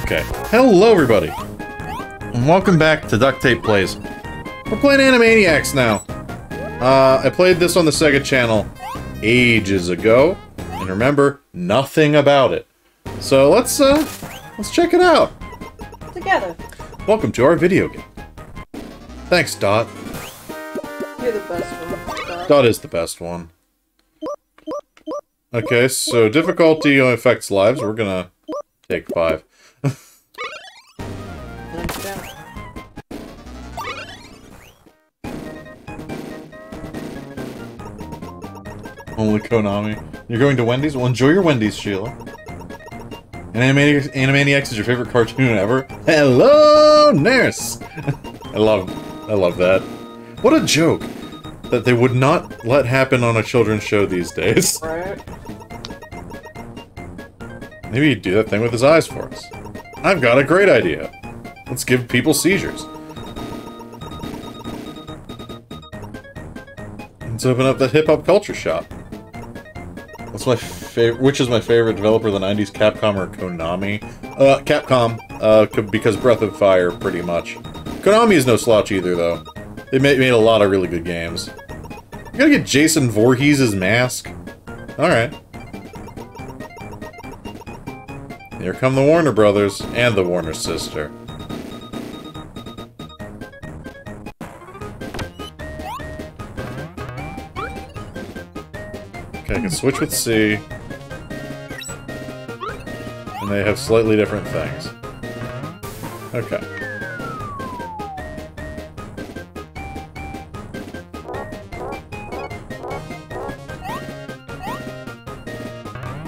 Okay. Hello, everybody. And welcome back to Duct Tape Plays. We're playing Animaniacs now. I played this on the Sega Channel ages ago, and remember nothing about it. So let's check it out. Together. Welcome to our video game. Thanks, Dot. You're the best one. Dot is the best one. Okay, so difficulty affects lives. We're gonna take 5. Only Konami. You're going to Wendy's? Well, enjoy your Wendy's, Sheila. And Animaniacs is your favorite cartoon ever? Hello, Nurse! I love that. What a joke that they would not let happen on a children's show these days. Right. Maybe he'd do that thing with his eyes for us. I've got a great idea. Let's give people seizures. Let's open up that hip-hop culture shop. What's my favorite? Which is my favorite developer of the 90s, Capcom or Konami? Capcom, because Breath of Fire, pretty much. Konami is no slouch either, though. They made a lot of really good games. You gotta get Jason Voorhees' mask? Alright. Here come the Warner Brothers and the Warner sister. I can switch with C, and they have slightly different things. Okay.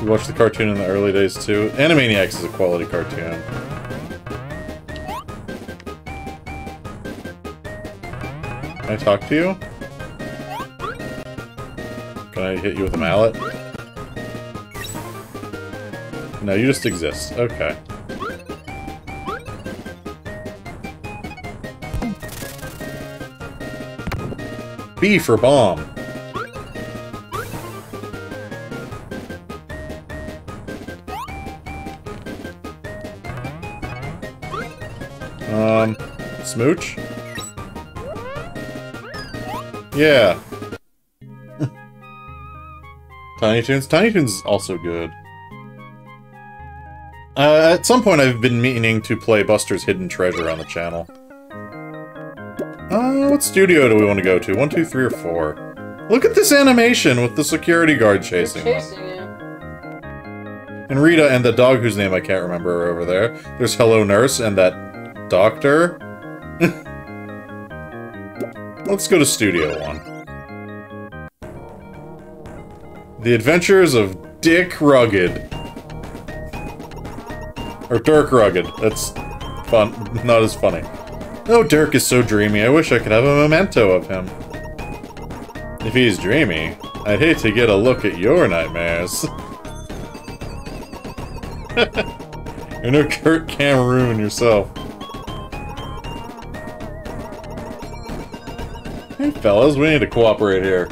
We watched the cartoon in the early days too. Animaniacs is a quality cartoon. Can I talk to you? Can I hit you with a mallet? No, you just exist. Okay. B for bomb. Smooch? Yeah. Tiny Toons? Tiny Toons is also good. At some point I've been meaning to play Buster's Hidden Treasure on the channel. What studio do we want to go to? 1, 2, 3, or 4? Look at this animation with the security guard chasing them. And Rita and the dog whose name I can't remember are over there. There's Hello Nurse and that doctor. Let's go to Studio 1. The Adventures of Dick Rugged. Or Dirk Rugged. That's fun. Not as funny. Oh, Dirk is so dreamy. I wish I could have a memento of him. If he's dreamy, I'd hate to get a look at your nightmares. You're no Kurt Cameroon yourself. Hey, fellas, we need to cooperate here.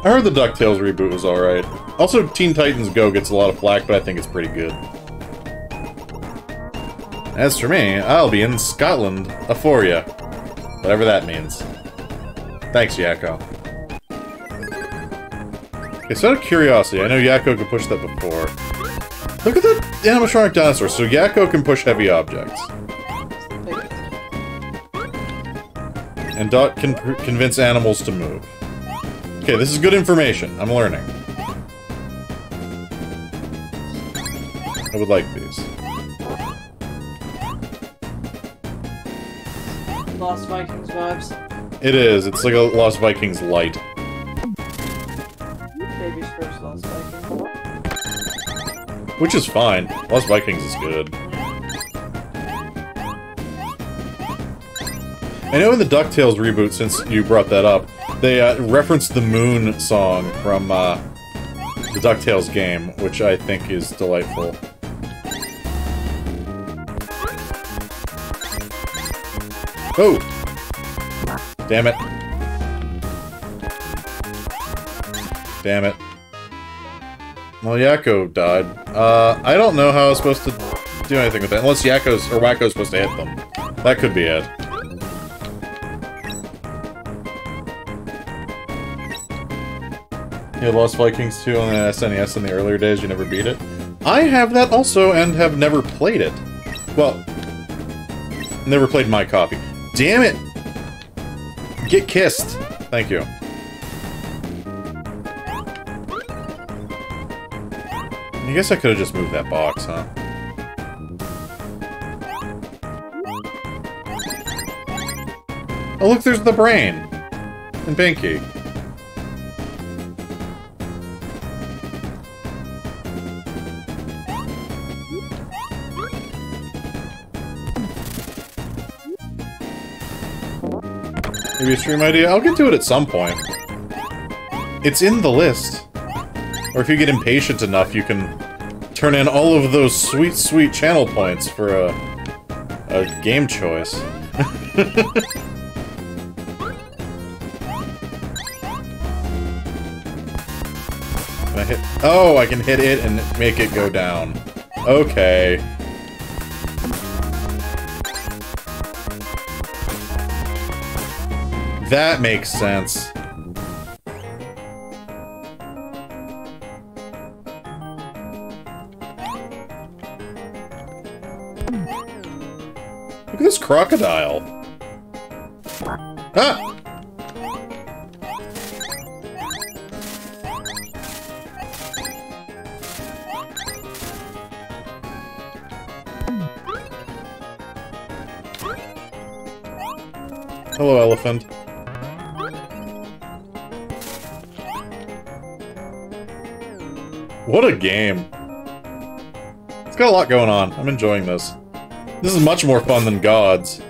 I heard the DuckTales reboot was alright. Also, Teen Titans Go gets a lot of flack, but I think it's pretty good. As for me, I'll be in Scotland, Aforia. Whatever that means. Thanks, Yakko. Okay, so out of curiosity, I know Yakko could push that before. Look at that animatronic dinosaur, so Yakko can push heavy objects. And Dot can convince animals to move. Okay, this is good information. I'm learning. I would like these. Lost Vikings vibes. It is. It's like a Lost Vikings light. Baby's first Lost Vikings. Which is fine. Lost Vikings is good. I know in the DuckTales reboot, since you brought that up, they referenced the Moon song from the DuckTales game, which I think is delightful. Oh! Damn it. Damn it. Well, Yakko died. I don't know how I was supposed to do anything with that, unless Yakko's or Wakko's supposed to hit them. That could be it. You lost Vikings 2 on the SNES in the earlier days, you never beat it. I have that also and have never played it. Well, never played my copy. Damn it! Get kissed! Thank you. I guess I could have just moved that box, huh? Oh look, there's the brain! And Pinky. Maybe a stream idea? I'll get to it at some point. It's in the list. Or if you get impatient enough, you can turn in all of those sweet, sweet channel points for a game choice. Can I hit? Oh, I can hit it and make it go down. Okay. That makes sense. Crocodile. Ah! Hello, elephant. What a game. It's got a lot going on. I'm enjoying this. This is much more fun than Gods.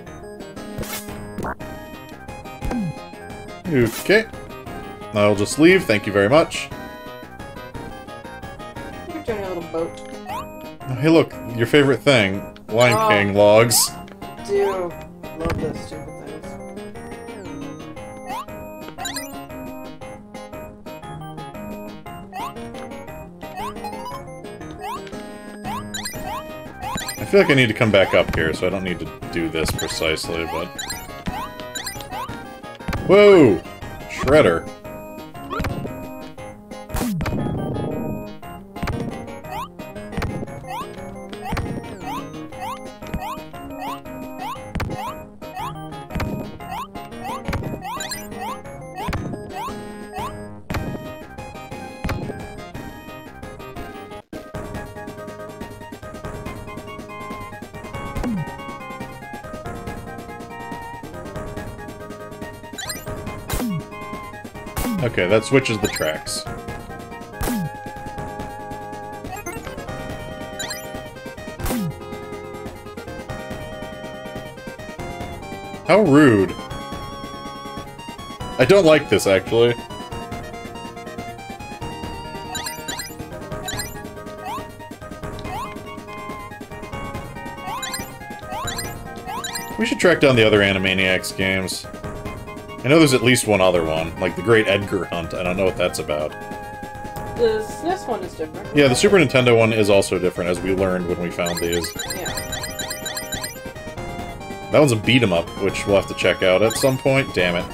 Okay. I'll just leave, thank you very much. You're doing a little boat. Oh, hey look, your favorite thing. Lion King logs. I do love those stupid things. I feel like I need to come back up here, so I don't need to do this precisely, but... Whoa! Shredder. Okay, that switches the tracks. How rude. I don't like this, actually. We should track down the other Animaniacs games. I know there's at least one other one, like the Great Edgar Hunt. I don't know what that's about. The SNES one is different. Yeah, the Super Nintendo one is also different, as we learned when we found these. Yeah. That one's a beat 'em up, which we'll have to check out at some point. Damn it.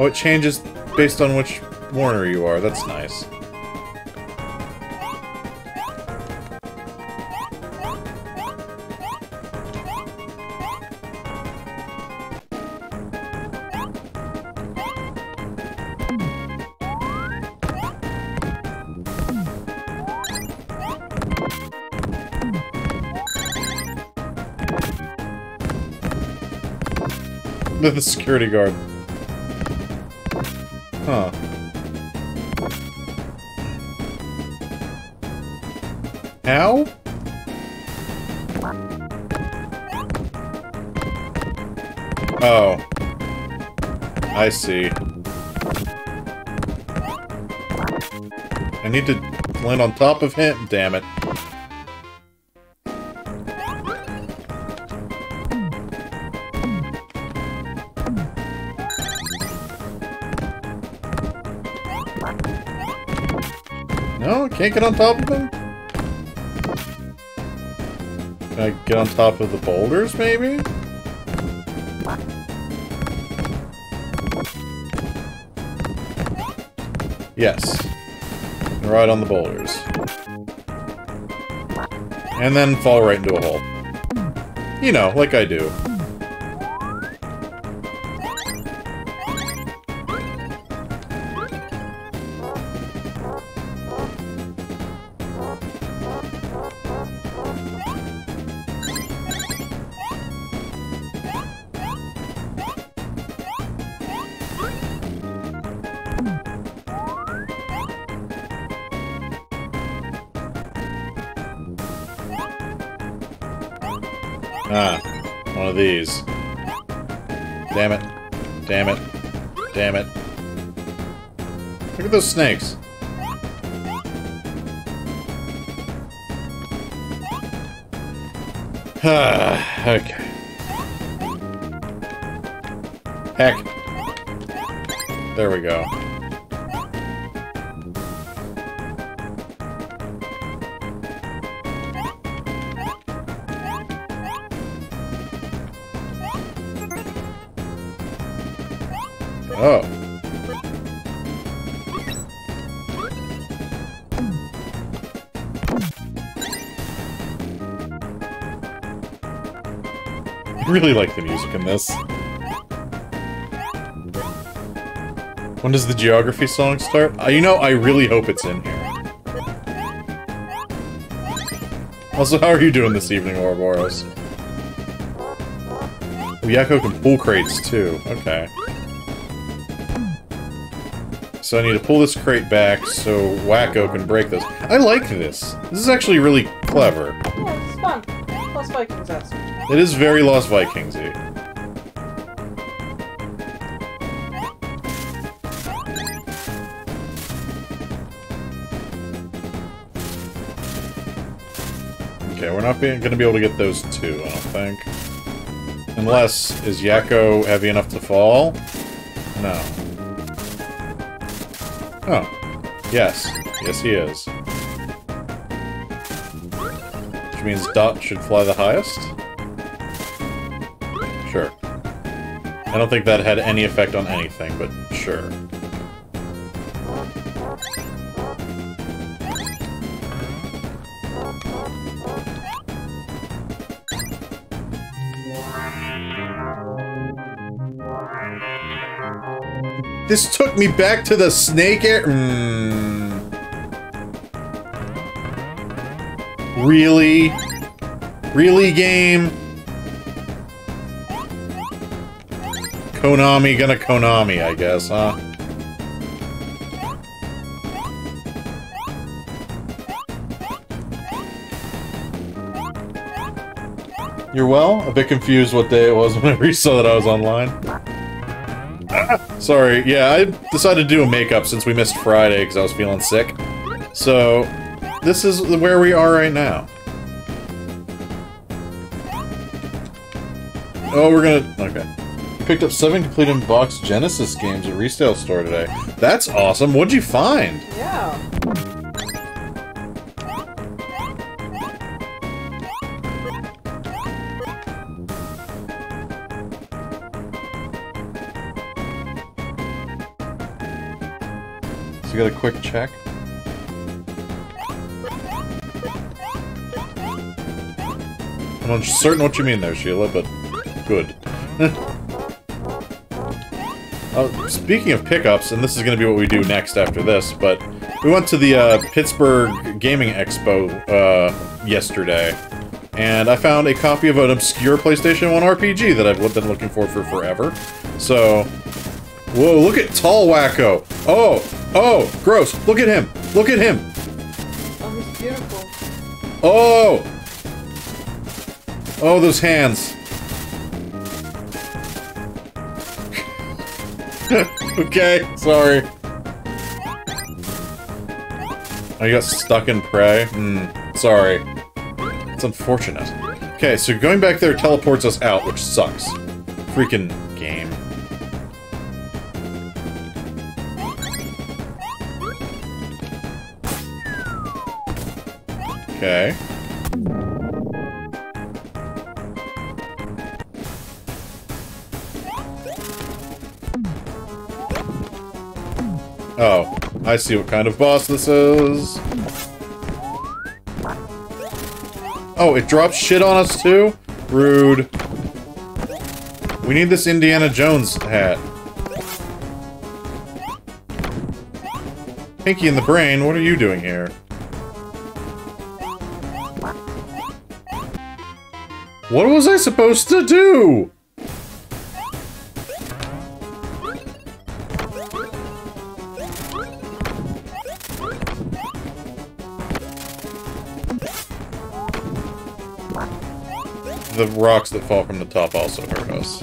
Oh, it changes based on which Warner you are. That's nice. The security guard. Huh. How? Oh. I see. I need to land on top of him? Damn it. No, can't get on top of them? Can I get on top of the boulders, maybe? Yes. Right on the boulders. And then fall right into a hole. You know, like I do. Ah, one of these. Damn it. Damn it. Damn it. Look at those snakes. Okay. Heck. There we go. Oh. I really like the music in this. When does the geography song start? You know, I really hope it's in here. Also, how are you doing this evening, Ouroboros? Oh, Yakko can pull crates, too. Okay. So I need to pull this crate back so Wakko can break this. I like this. This is actually really clever. Yeah, it's fun. Lost Vikings-esque. It is very Lost Vikings-y. Okay, we're not going to be able to get those two, I don't think. Unless, is Yakko heavy enough to fall? No. Oh. Yes. Yes, he is. Which means Dot should fly the highest? Sure. I don't think that had any effect on anything, but sure. This took me back to the snake air. Really? Really, game? Konami gonna Konami, I guess, huh? You're well? A bit confused what day it was when I resaw that I was online. Sorry, yeah, I decided to do a makeup since we missed Friday because I was feeling sick. So, this is where we are right now. Oh, we're gonna... Okay. We picked up 7 complete in-box Genesis games at resale store today. That's awesome! What'd you find? Yeah. Got a quick check. I'm uncertain what you mean there, Sheila, but good. Speaking of pickups, and this is going to be what we do next after this, but we went to the Pittsburgh Gaming Expo yesterday, and I found a copy of an obscure PlayStation 1 RPG that I've been looking for forever. So, whoa, look at tall Wakko! Oh! Oh, gross! Look at him! Look at him! Oh, he's beautiful. Oh! Oh, those hands. Okay, sorry. Oh, you got stuck in prey? Sorry. It's unfortunate. Okay, so going back there teleports us out, which sucks. Freaking game. Okay. Oh, I see what kind of boss this is. Oh, it drops shit on us too? Rude. We need this Indiana Jones hat. Pinky and the Brain, what are you doing here? What was I supposed to do? The rocks that fall from the top also hurt us.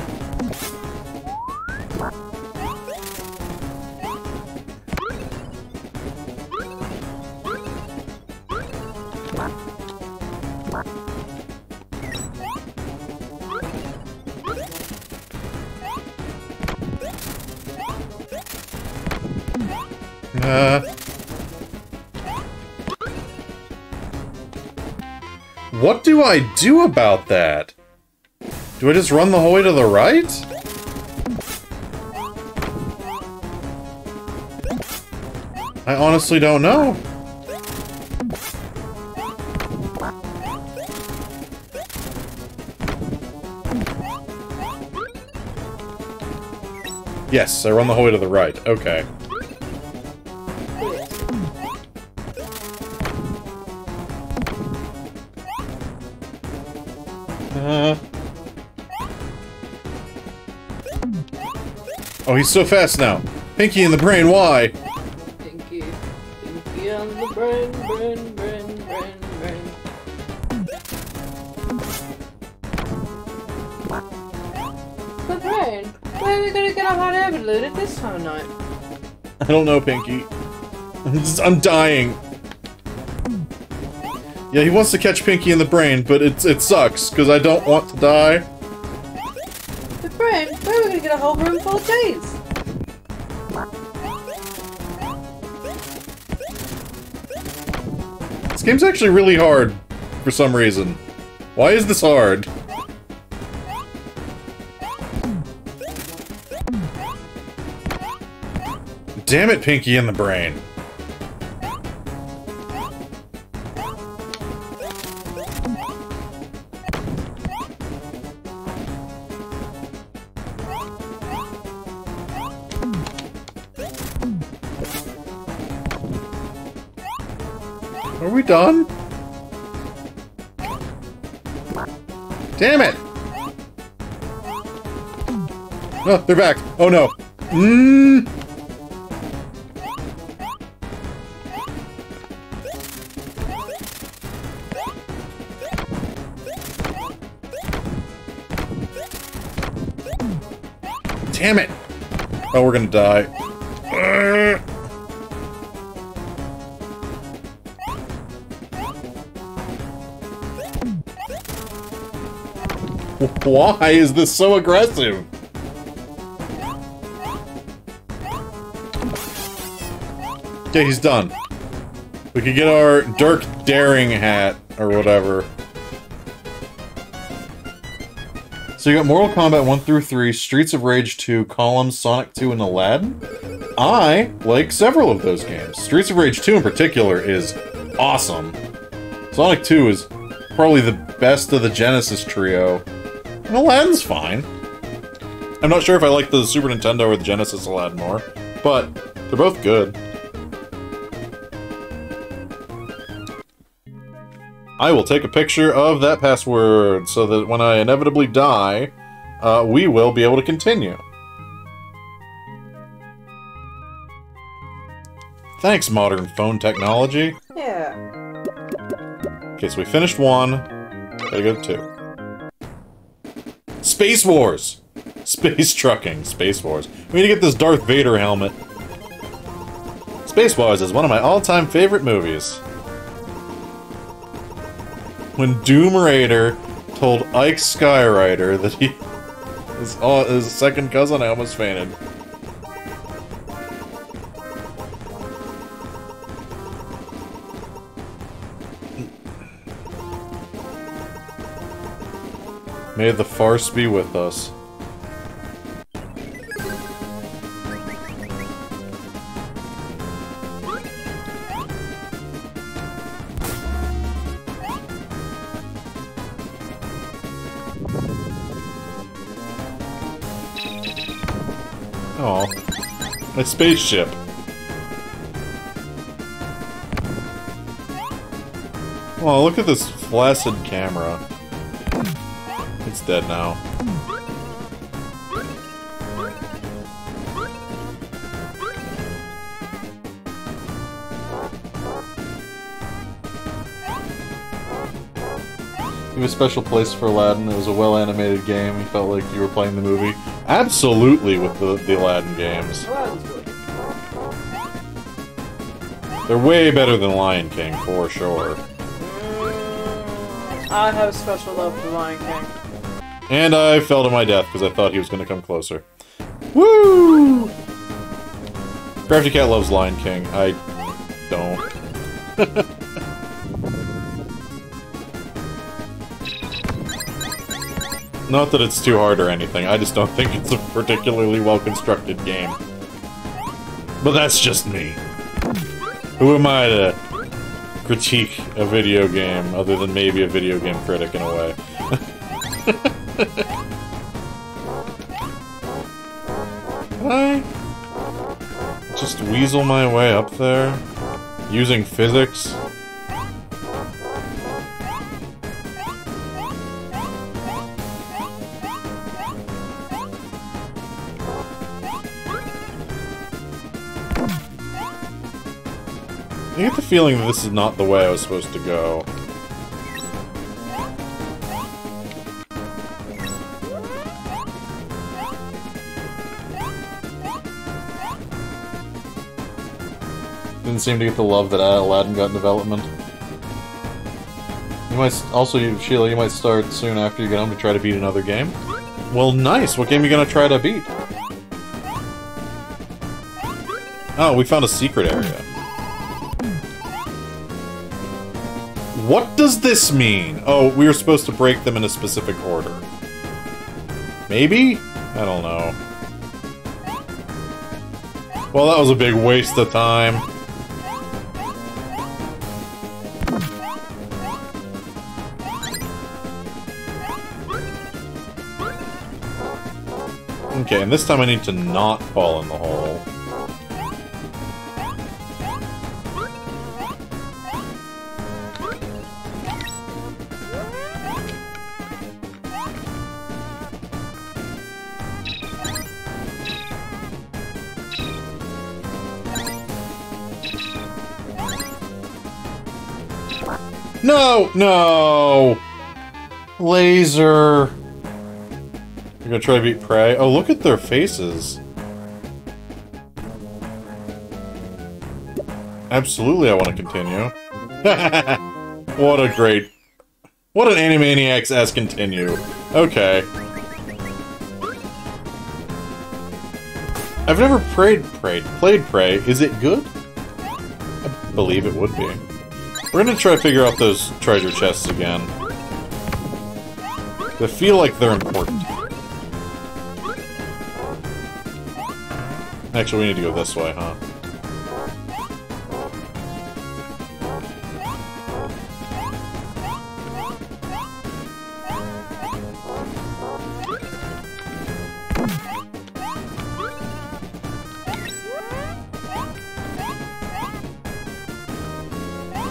What do I do about that? Do I just run the whole way to the right? I honestly don't know. Yes, I run the whole way to the right. Okay. Oh, he's so fast now. Pinky and the Brain, why? Pinky and the brain. The brain? Where are we gonna get our hot air balloon at this time of night? I don't know, Pinky. I'm dying. Yeah, he wants to catch Pinky and the Brain, but it sucks, because I don't want to die. The Brain? Where are we gonna get a whole room full of cheese? This game's actually really hard, for some reason. Why is this hard? Damn it, Pinky and the Brain. Are we done? Damn it! Oh, they're back! Oh no! Mm. Damn it! Oh, we're gonna die. Why is this so aggressive? Okay, he's done. We could get our Dirk Daring hat, or whatever. So you got Mortal Kombat 1 through 3, Streets of Rage 2, Columns, Sonic 2, and Aladdin? I like several of those games. Streets of Rage 2 in particular is awesome. Sonic 2 is probably the best of the Genesis trio. And Aladdin's fine. I'm not sure if I like the Super Nintendo or the Genesis Aladdin more, but they're both good. I will take a picture of that password so that when I inevitably die, we will be able to continue. Thanks, modern phone technology. Yeah. Okay, so we finished one. Gotta go to two. Space Wars! Space Trucking. Space Wars. We need to get this Darth Vader helmet. Space Wars is one of my all-time favorite movies. When Doom Raider told Ike Skyrider that he was his second cousin, I almost fainted. May the farce be with us. Aw. My spaceship. Oh, look at this flaccid camera. It's dead now. You have a special place for Aladdin. It was a well-animated game. You felt like you were playing the movie. Absolutely, with the Aladdin games. They're way better than Lion King, for sure. I have a special love for Lion King. And I fell to my death because I thought he was going to come closer. Woo! Crafty Cat loves Lion King. I don't. Not that it's too hard or anything, I just don't think it's a particularly well-constructed game. But that's just me. Who am I to critique a video game, other than maybe a video game critic in a way. Can I just weasel my way up there? Using physics? I get the feeling that this is not the way I was supposed to go. Didn't seem to get the love that Aladdin got in development. You might also, Sheila, you might start soon after you get home to try to beat another game. Well, nice! What game are you gonna try to beat? Oh, we found a secret area. What does this mean? Oh, we were supposed to break them in a specific order. Maybe? I don't know. Well, that was a big waste of time. Okay, and this time I need to not fall in the hole. No! No! Laser! You're gonna try to beat Prey? Oh, look at their faces. Absolutely, I want to continue. What a great... What an Animaniacs-esque continue. Okay. I've never played Prey. Is it good? I believe it would be. We're gonna try to figure out those treasure chests again. I feel like they're important. Actually, we need to go this way, huh?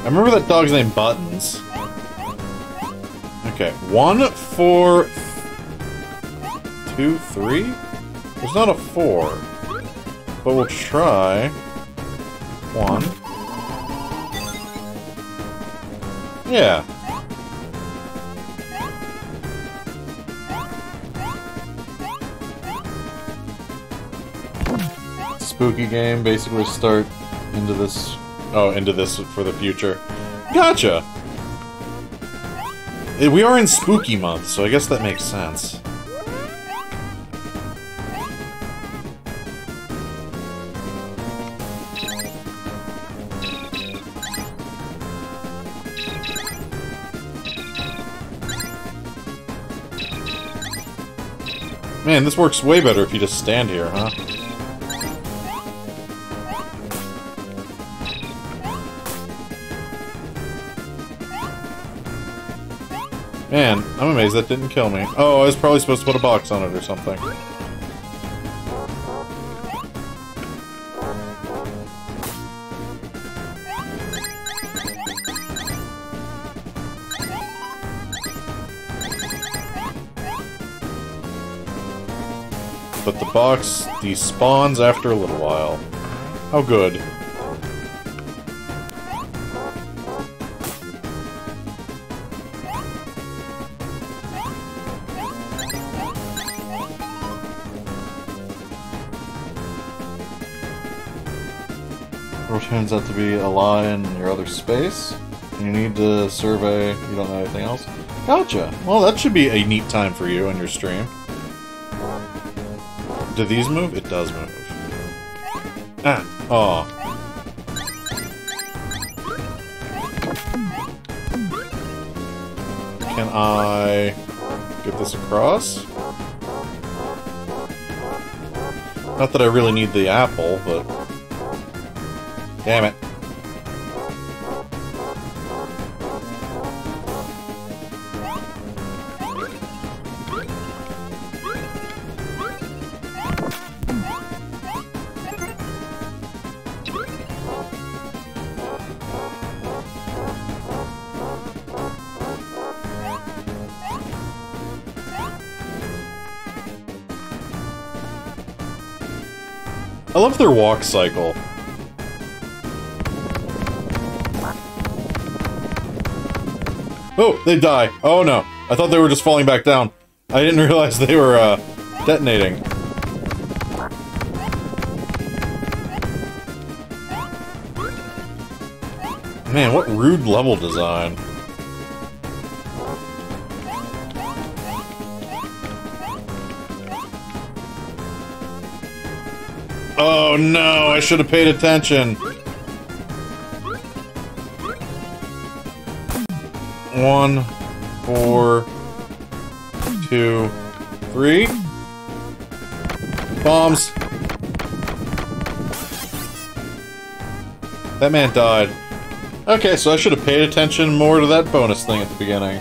I remember that dog's name, Buttons. Okay, 1, 4, 2, 3? There's not a 4. But we'll try... 1. Yeah. Spooky game, basically start into this... Oh, into this for the future. Gotcha! We are in Spooky Month, so I guess that makes sense. Man, this works way better if you just stand here, huh? Man, I'm amazed that didn't kill me. Oh, I was probably supposed to put a box on it or something. But the box despawns after a little while. How good. Turns out to be a lion in your other space. You need to survey. You don't know anything else. Gotcha. Well, that should be a neat time for you and your stream. Do these move? It does move. Ah. Oh. Can I get this across? Not that I really need the apple, but. Damn it. I love their walk cycle. Oh, they die. Oh no. I thought they were just falling back down. I didn't realize they were, detonating. Man, what rude level design. Oh no, I should have paid attention. One, four, two, three. Bombs. That man died. Okay, so I should have paid attention more to that bonus thing at the beginning.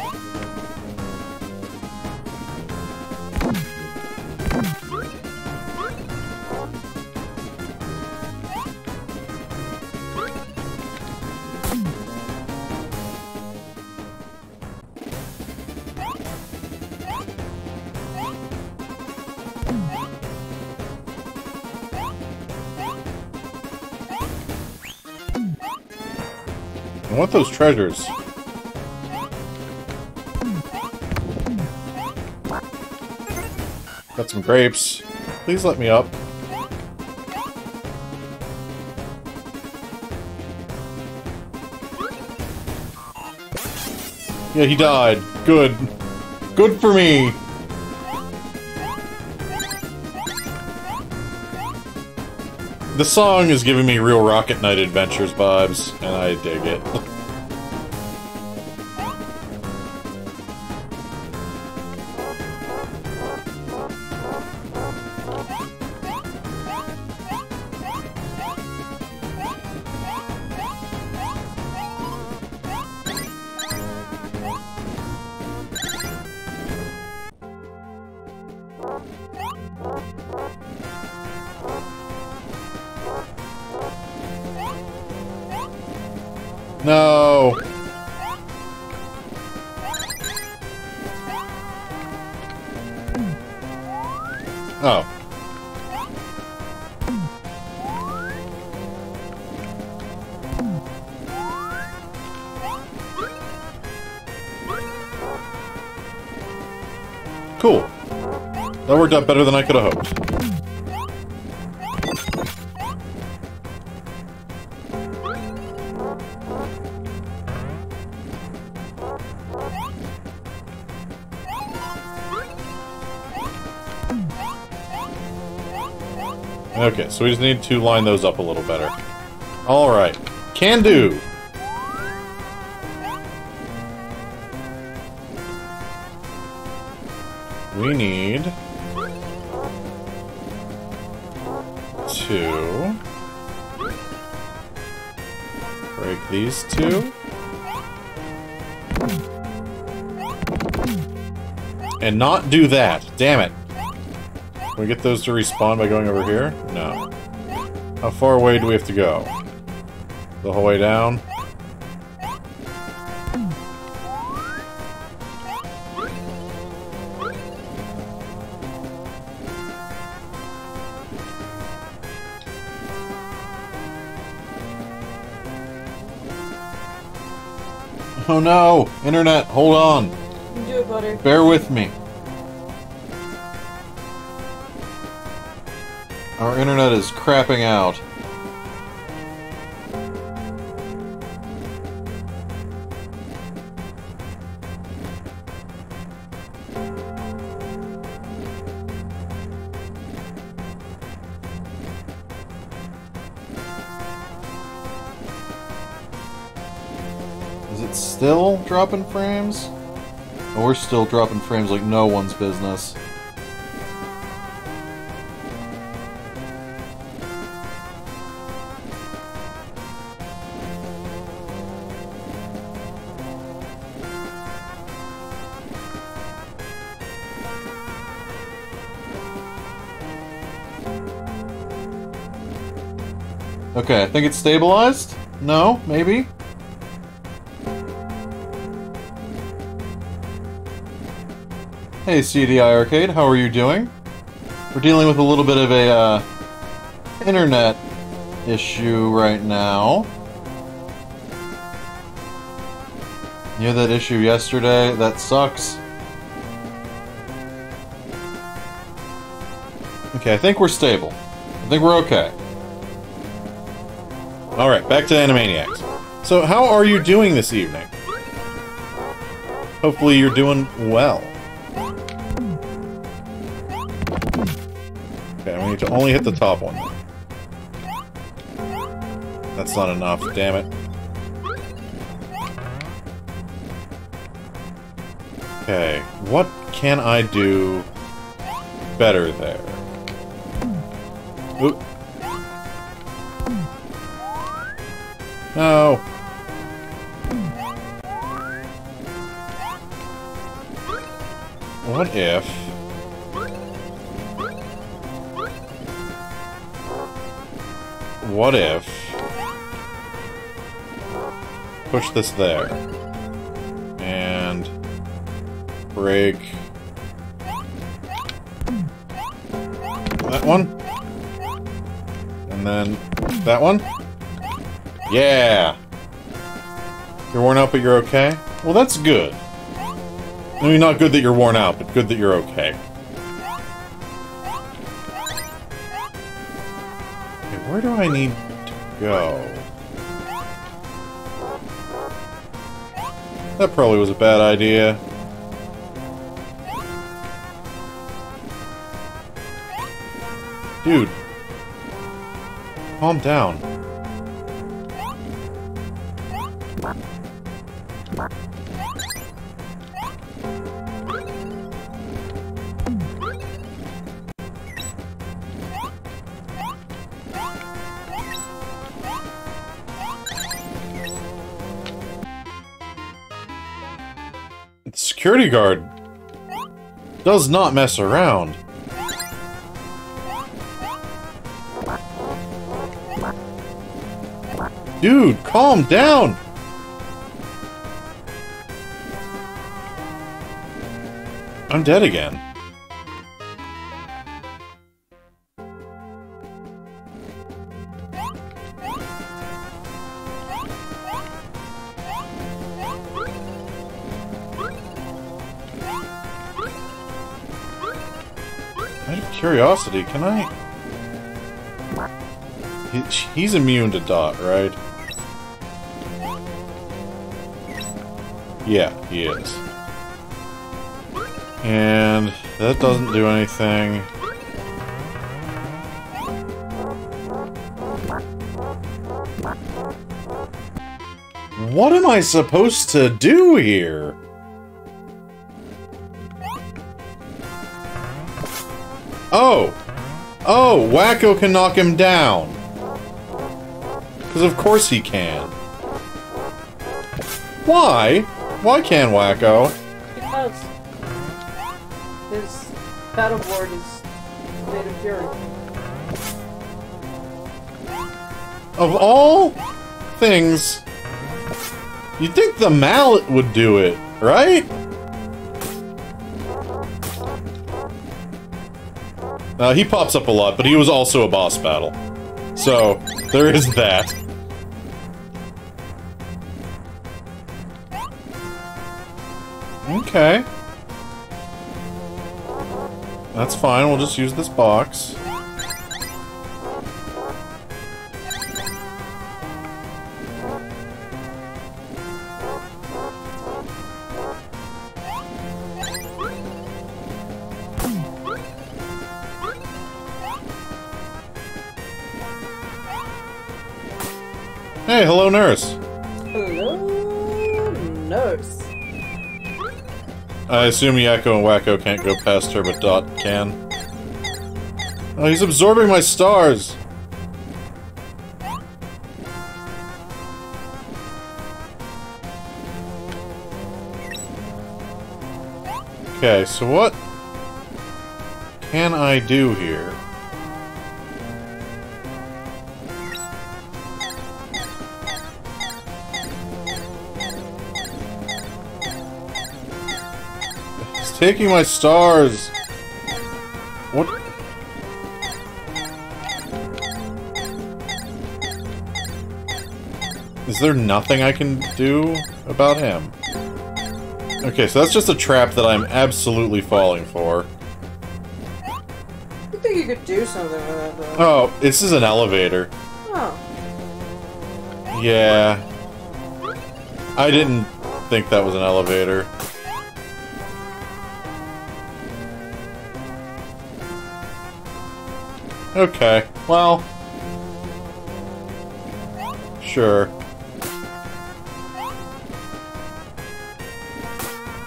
I want those treasures. Got some grapes. Please let me up. Yeah, he died. Good. Good for me. The song is giving me real Rocket Knight Adventures vibes, and I dig it. No! Oh. Cool. That worked out better than I could have hoped. Okay, so we just need to line those up a little better. Alright. Can do! We need two. Break these two. And not do that. Damn it. Can we get those to respawn by going over here? No. How far away do we have to go? The whole way down? Oh no! Internet, hold on! You can do it, butter. Bear with me. Our internet is crapping out. Still dropping frames? Oh, we're still dropping frames like no one's business. Okay, I think it's stabilized? No? Maybe? Hey CDI Arcade, how are you doing? We're dealing with a little bit of a internet issue right now. You had that issue yesterday? That sucks. Okay, I think we're stable. I think we're okay. Alright, back to Animaniacs. So how are you doing this evening? Hopefully you're doing well. To only hit the top one. That's not enough, damn it. Okay, what can I do better there? Oop. No. What if... what if... push this there. And... break... that one. And then... that one. Yeah! You're worn out, but you're okay? Well, that's good. I mean, not good that you're worn out, but good that you're okay. Where do I need to go? That probably was a bad idea. Dude. Calm down. Security guard does not mess around. Dude, calm down! I'm dead again. Curiosity, can I... He's immune to Dot, right? Yeah, he is. And that doesn't do anything. What am I supposed to do here? Oh! Oh, Wakko can knock him down. Because of course he can. Why? Why can't Wakko? Because his battle board is made of fury. Of all things, you'd think the mallet would do it, right? He pops up a lot, but he was also a boss battle. So, there is that. Okay. That's fine, we'll just use this box. Hey, hello, nurse. Hello, nurse. I assume Yakko and Wakko can't go past her, but Dot can. Oh, he's absorbing my stars! Okay, so what can I do here? Taking my stars. What? Is there nothing I can do about him? Okay, so that's just a trap that I'm absolutely falling for. You think you could do something with that, though? Oh, this is an elevator. Oh. Yeah. I didn't think that was an elevator. Okay, well... Sure.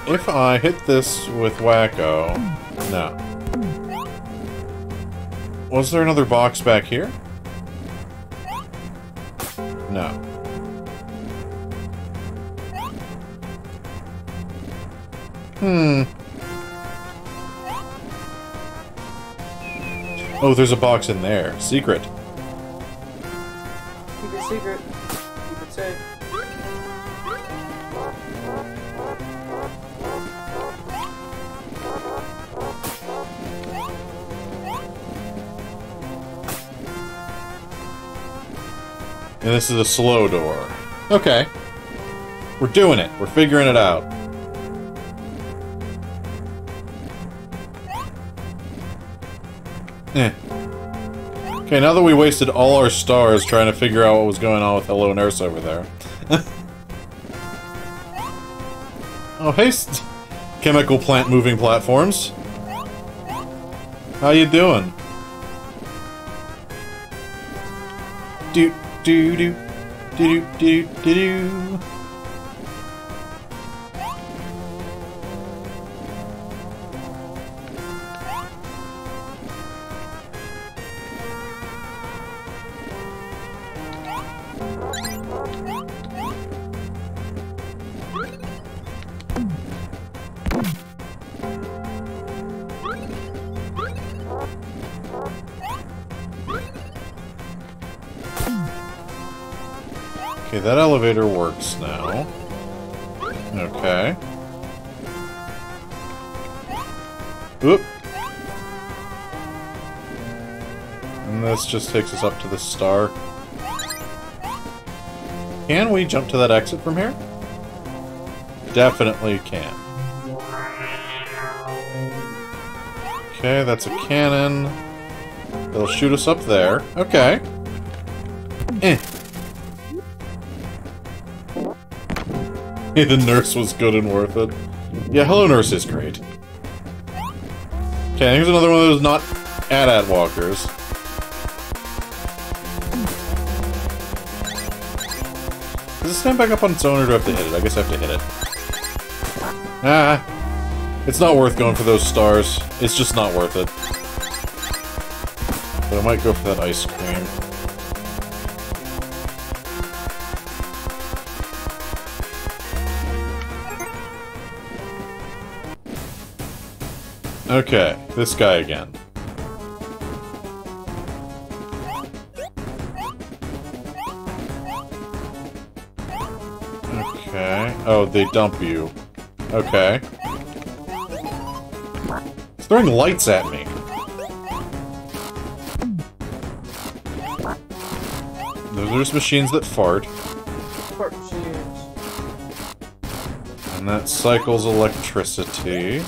If I hit this with Wakko... No. Was there another box back here? No. Hmm... Oh, there's a box in there. Secret. Keep it secret. Keep it safe. And this is a slow door. Okay. We're doing it. We're figuring it out. Okay, now that we wasted all our stars trying to figure out what was going on with Hello Nurse over there. Oh, hey, chemical plant moving platforms. How you doing? Do do do do do do do. Okay, that elevator works now. Okay. Oop. And this just takes us up to the star. Can we jump to that exit from here? Definitely can. Okay, that's a cannon. They'll shoot us up there. Okay. Eh. The nurse was good and worth it. Yeah, Hello Nurse is great. Okay, here's another one of those not AT-AT walkers. Does it stand back up on its own or do I have to hit it? I guess I have to hit it. Ah. It's not worth going for those stars. It's just not worth it. I might go for that ice cream. Okay, this guy again. Okay. Oh, they dump you. Okay. It's throwing lights at me. Those are just machines that fart. Fart machines. And that cycles electricity.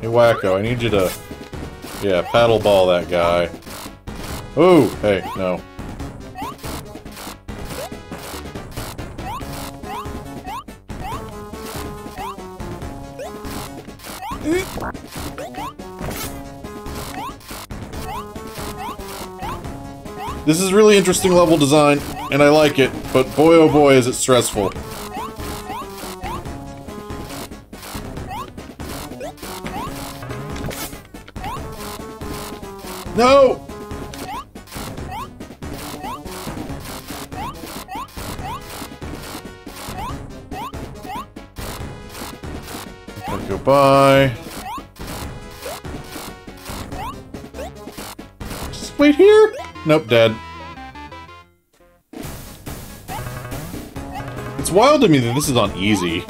Hey, Wakko, I need you to... Yeah, paddle ball that guy. Ooh! Hey, no. This is really interesting level design, and I like it, but boy oh boy is it stressful. No! Goodbye. Just wait here? Nope, dead. It's wild to me that this is on easy,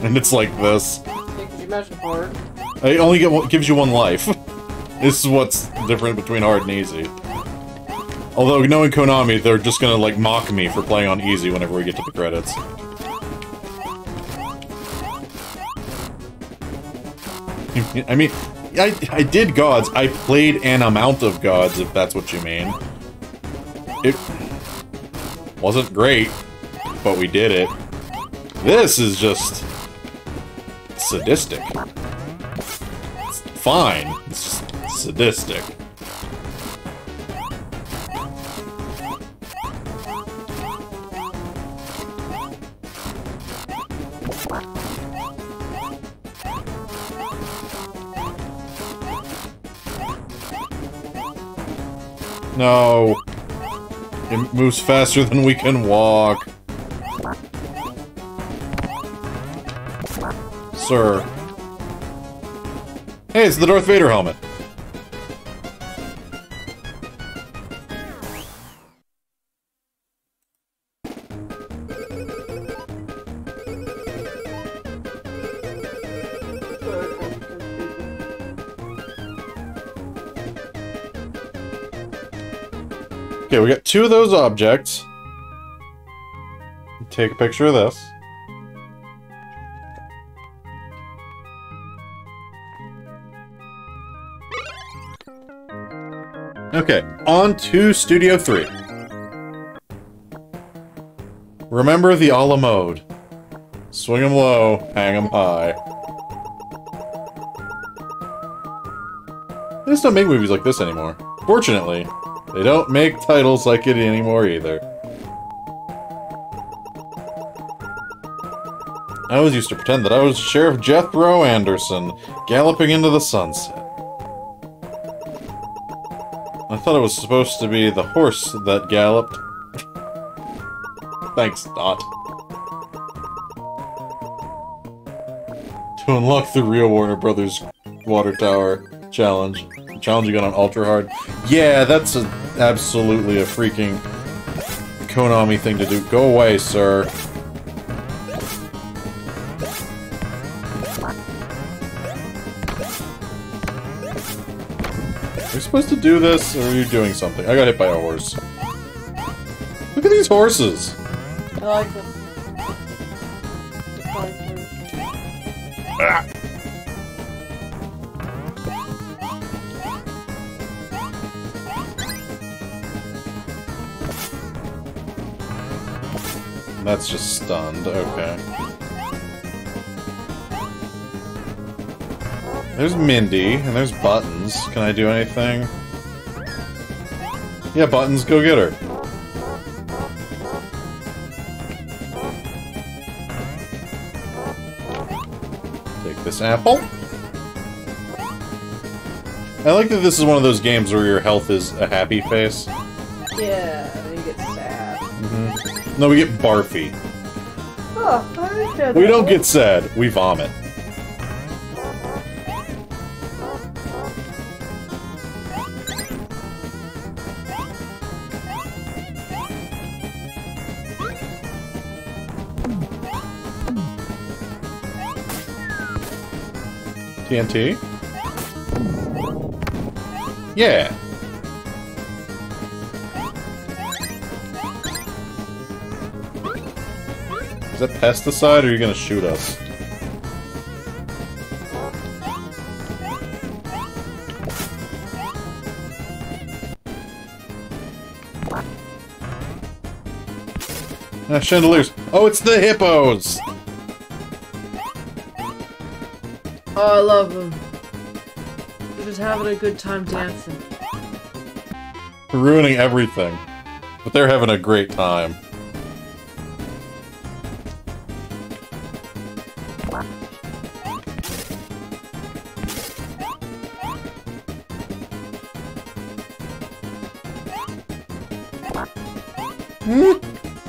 and it's like this. Could you imagine hard? It only gives you one life. This is what's different between hard and easy. Although, knowing Konami, they're just gonna, like, mock me for playing on easy whenever we get to the credits. I mean, I did Gods. I played an amount of Gods, if that's what you mean. It wasn't great, but we did it. This is just... sadistic. It's fine. It's just... sadistic. No. It moves faster than we can walk. Sir. Hey, it's the Darth Vader helmet. Okay, we got two of those objects. Take a picture of this. Okay, on to Studio 3. Remember the a la mode. Swing 'em low, hang 'em high. They just don't make movies like this anymore. Fortunately. They don't make titles like it anymore, either. I always used to pretend that I was Sheriff Jethro Anderson, galloping into the sunset. I thought it was supposed to be the horse that galloped. Thanks, Dot. To unlock the real Warner Brothers Water Tower challenge. Challenge again on Ultra Hard. Yeah, that's absolutely a freaking Konami thing to do. Go away, sir. Are you supposed to do this, or are you doing something? I got hit by a horse. Look at these horses! I like them. Ah. That's just stunned, okay. There's Mindy, and there's Buttons. Can I do anything? Yeah, Buttons, go get her. Take this apple. I like that this is one of those games where your health is a happy face. Yeah, and you get sad. Mm-hmm. No, we get barfy. Oh, I didn't know that. We don't get sad, we vomit. TNT? Yeah! Is that pesticide, or are you gonna shoot us? Ah, chandeliers! Oh, it's the hippos! Oh, I love them. They're just having a good time dancing. Ruining everything. But they're having a great time.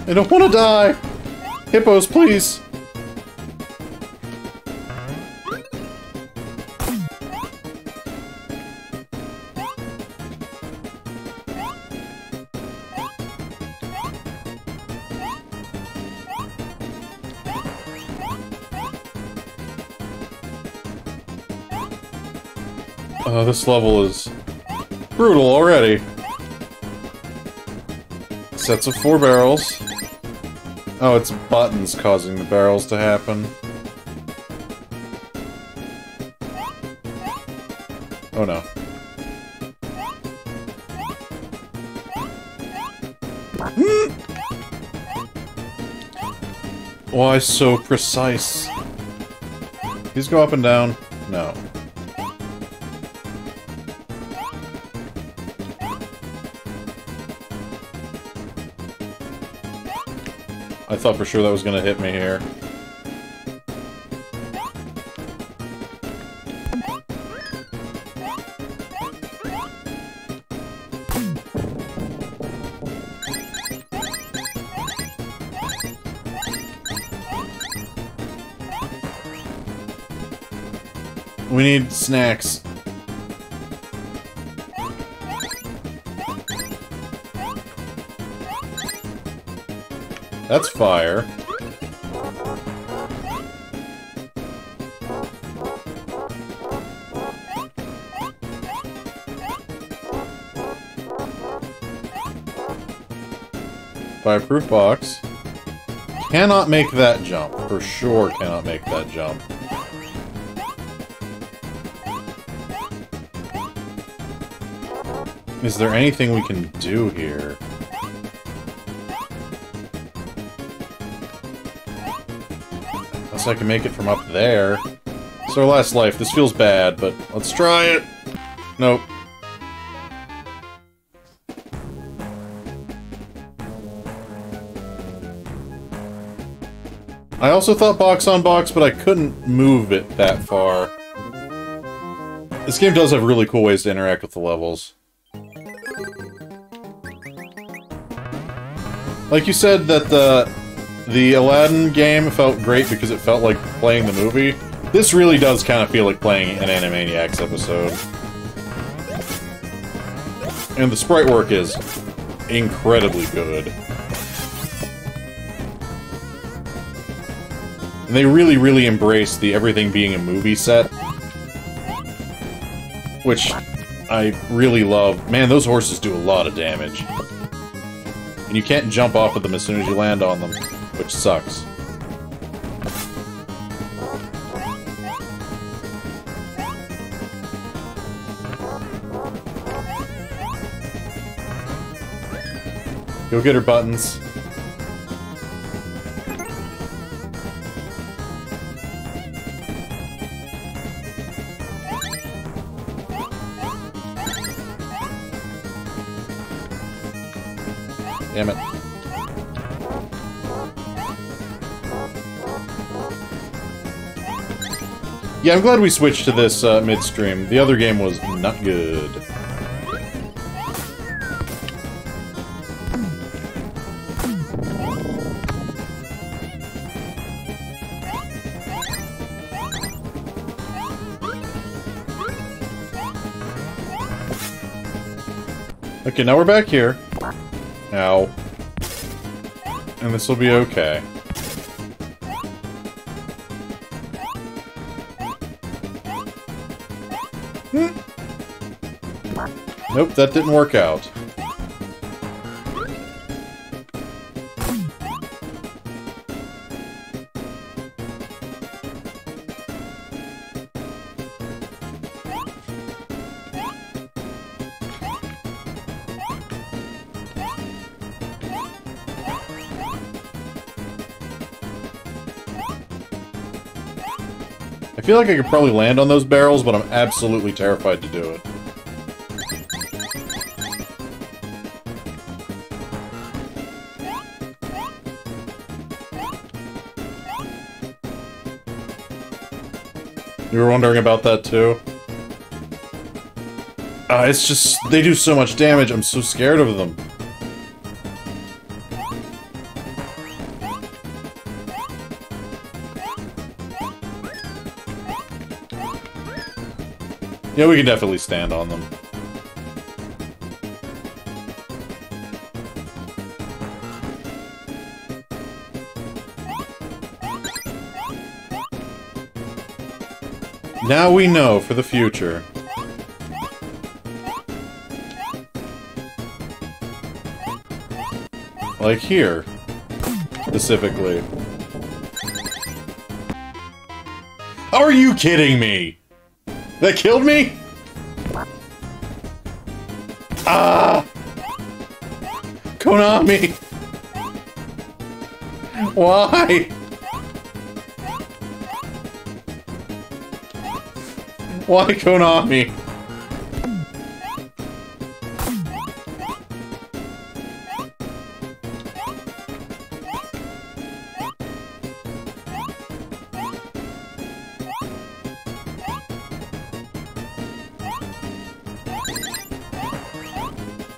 I don't want to die! Hippos, please! This level is brutal already. Sets of 4 barrels. Oh, it's buttons causing the barrels to happen. Oh no. Why so precise? These go up and down? No. I thought for sure that was gonna hit me here. We need snacks. That's fire. Fireproof box. Cannot make that jump. For sure cannot make that jump. Is there anything we can do here? I can make it from up there. It's our last life. This feels bad, but let's try it. Nope. I also thought box on box, but I couldn't move it that far. This game does have really cool ways to interact with the levels. Like you said that the Aladdin game felt great because it felt like playing the movie. This really does kind of feel like playing an Animaniacs episode. And the sprite work is incredibly good. And they really, really embrace the everything being a movie set. Which I really love. Man, those horses do a lot of damage. And you can't jump off of them as soon as you land on them. Which sucks. Go get her, Buttons. Damn it. Yeah, I'm glad we switched to this midstream. The other game was not good. Okay, now we're back here. Ow. And this will be okay. Nope, that didn't work out. I feel like I could probably land on those barrels, but I'm absolutely terrified to do it. You were wondering about that, too? It's just, they do so much damage, I'm so scared of them. Yeah, we can definitely stand on them. Now we know for the future. Like here, specifically. Are you kidding me? That killed me? Ah! Konami! Why? Why Konami?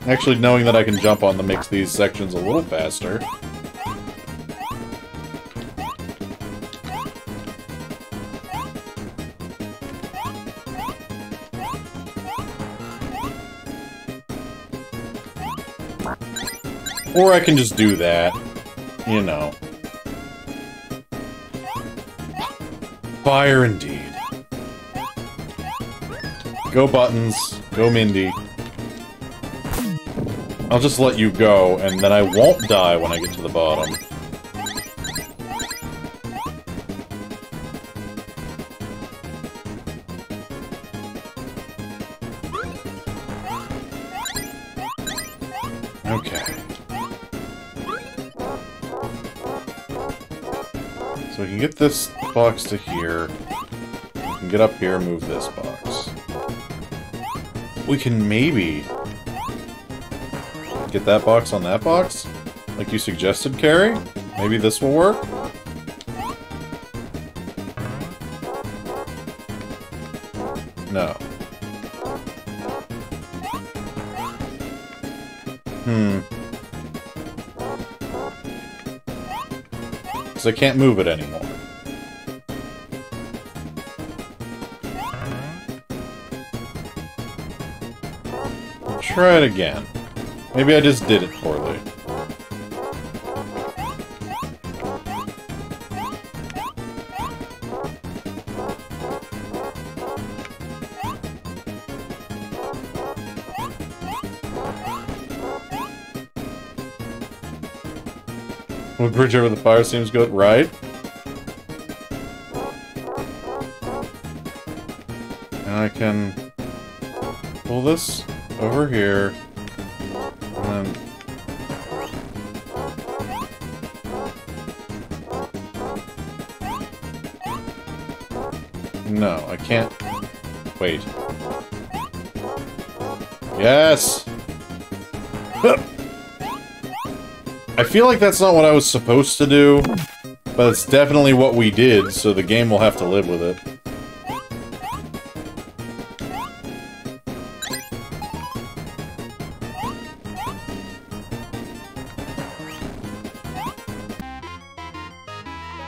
Actually, knowing that I can jump on them makes these sections a little faster. Or I can just do that, you know. Fire indeed. Go Buttons, go Mindy. I'll just let you go, and then I won't die when I get to the bottom. Get this box to here. We can get up here and move this box. We can maybe get that box on that box? Like you suggested, Carrie? Maybe this will work? No. Because I can't move it anymore. Try it again. Maybe I just did it poorly. Well, bridge over the fire seems good, right? And I can pull this over here, and then... No, I can't... Wait. Yes! Huh. I feel like that's not what I was supposed to do, but it's definitely what we did, so the game will have to live with it.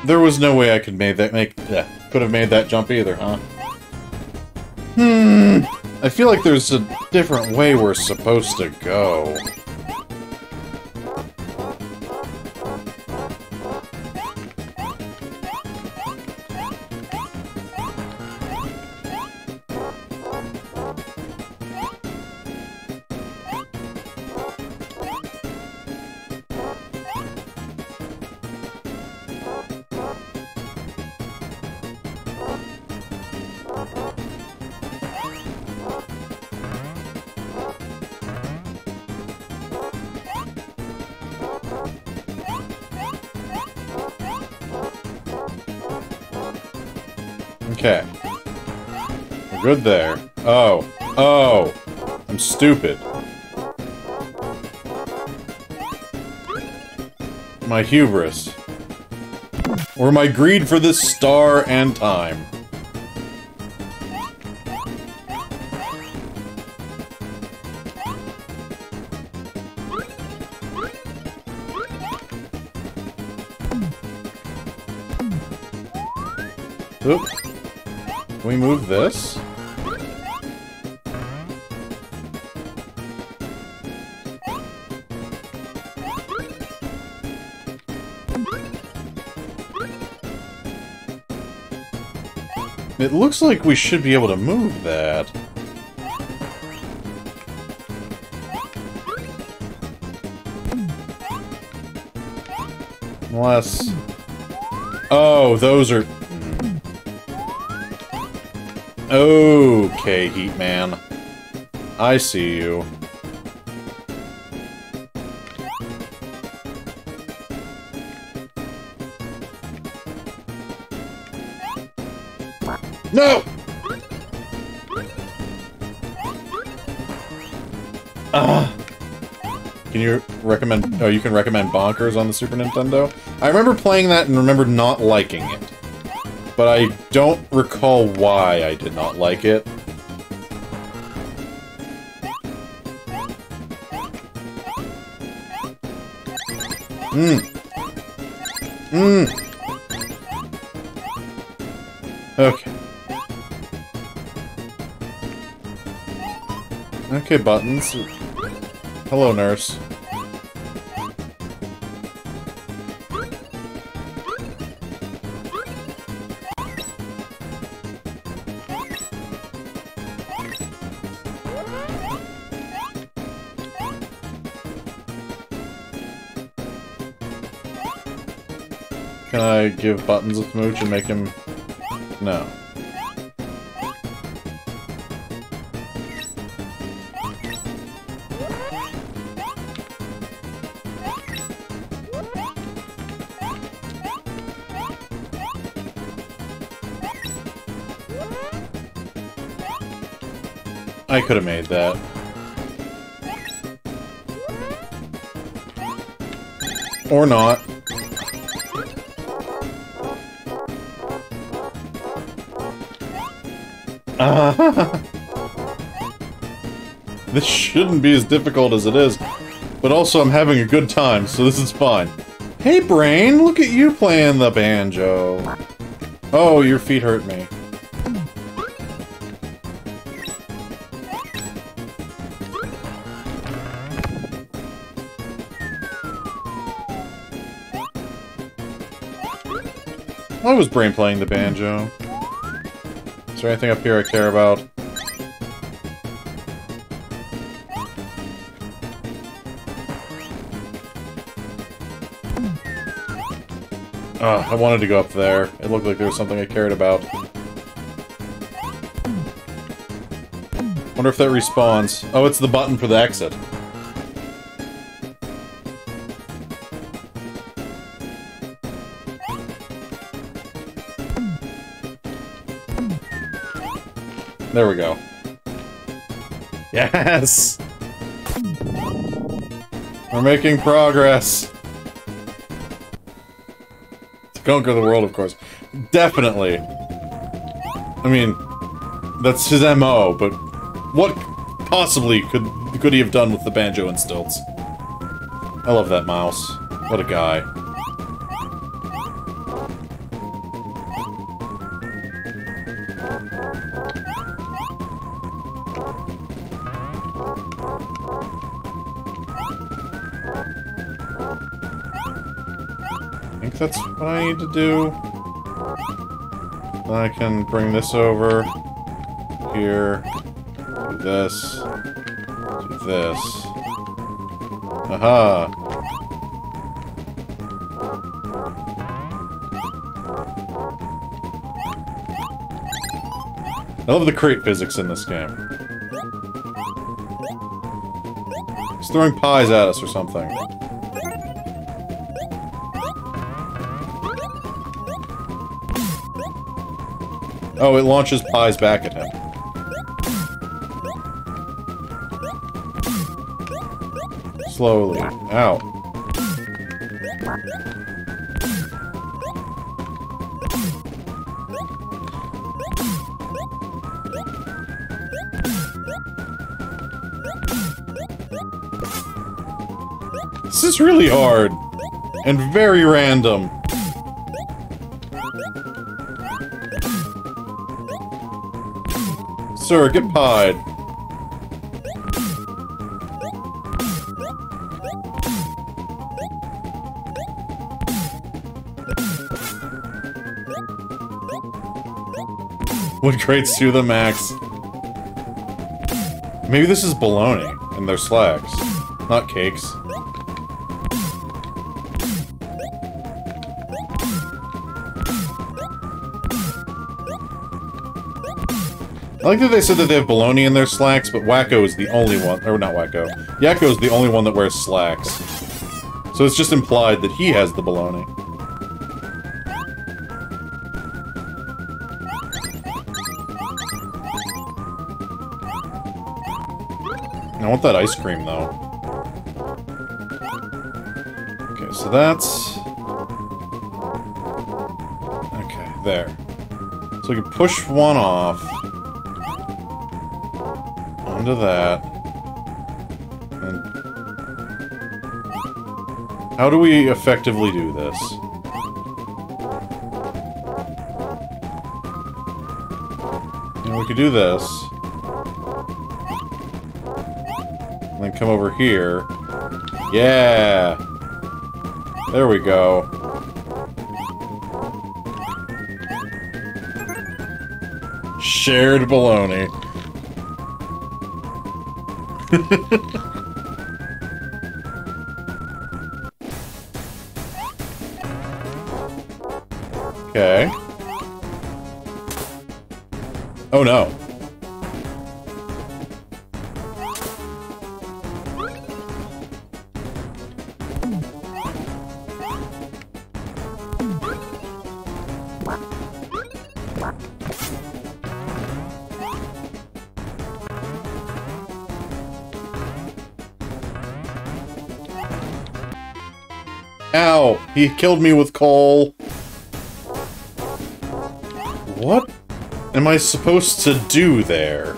There was no way I could have made that jump either, huh? I feel like there's a different way we're supposed to go. Okay. We're good there. Oh. Oh! I'm stupid. My hubris. Or my greed for this star and time. Oops. Can we move this? It looks like we should be able to move that. Unless... Oh, those are... Okay, Heat Man. I see you. No! Can you recommend... Oh, you can recommend Bonkers on the Super Nintendo? I remember playing that and remember not liking it. But I don't recall why I did not like it. Okay. Okay, Buttons. Hello, Nurse. Can I give Buttons a smooch and make him... No. I could have made that. Or not. This shouldn't be as difficult as it is, but also I'm having a good time, so this is fine. Hey, Brain, look at you playing the banjo. Oh, your feet hurt me. Why was Brain playing the banjo? Is there anything up here I care about? I wanted to go up there. It looked like there was something I cared about. Wonder if that respawns. Oh, it's the button for the exit. There we go. Yes! We're making progress! To conquer the world, of course. Definitely! I mean, that's his MO, but what possibly could he have done with the banjo and stilts? I love that mouse. What a guy. think that's what I need to do. I can bring this over here, do this, do this. Aha! I love the crate physics in this game. It's throwing pies at us or something. Oh, it launches pies back at him. Slowly. Ow. This is really hard. And very random. Sir, get pied. What grades do the max? Maybe this is bologna, and they're slacks, not cakes. I like that they said that they have bologna in their slacks, but Wakko is the only one- or not Wakko. Yakko is the only one that wears slacks. So it's just implied that he has the bologna. I want that ice cream, though. Okay, so that's... okay, there. So we can push one off. Into that. And how do we effectively do this? And we could do this. And then come over here. Yeah! There we go. Shared baloney. Okay. Oh no. Ow! He killed me with coal! What am I supposed to do there?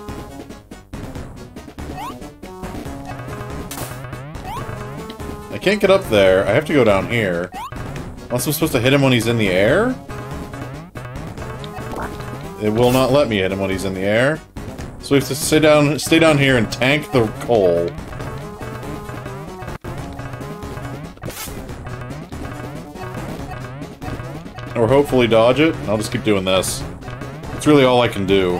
I can't get up there. I have to go down here. Unless I'm supposed to hit him when he's in the air? It will not let me hit him when he's in the air. So we have to stay down here and tank the coal. Or hopefully dodge it, and I'll just keep doing this. That's really all I can do.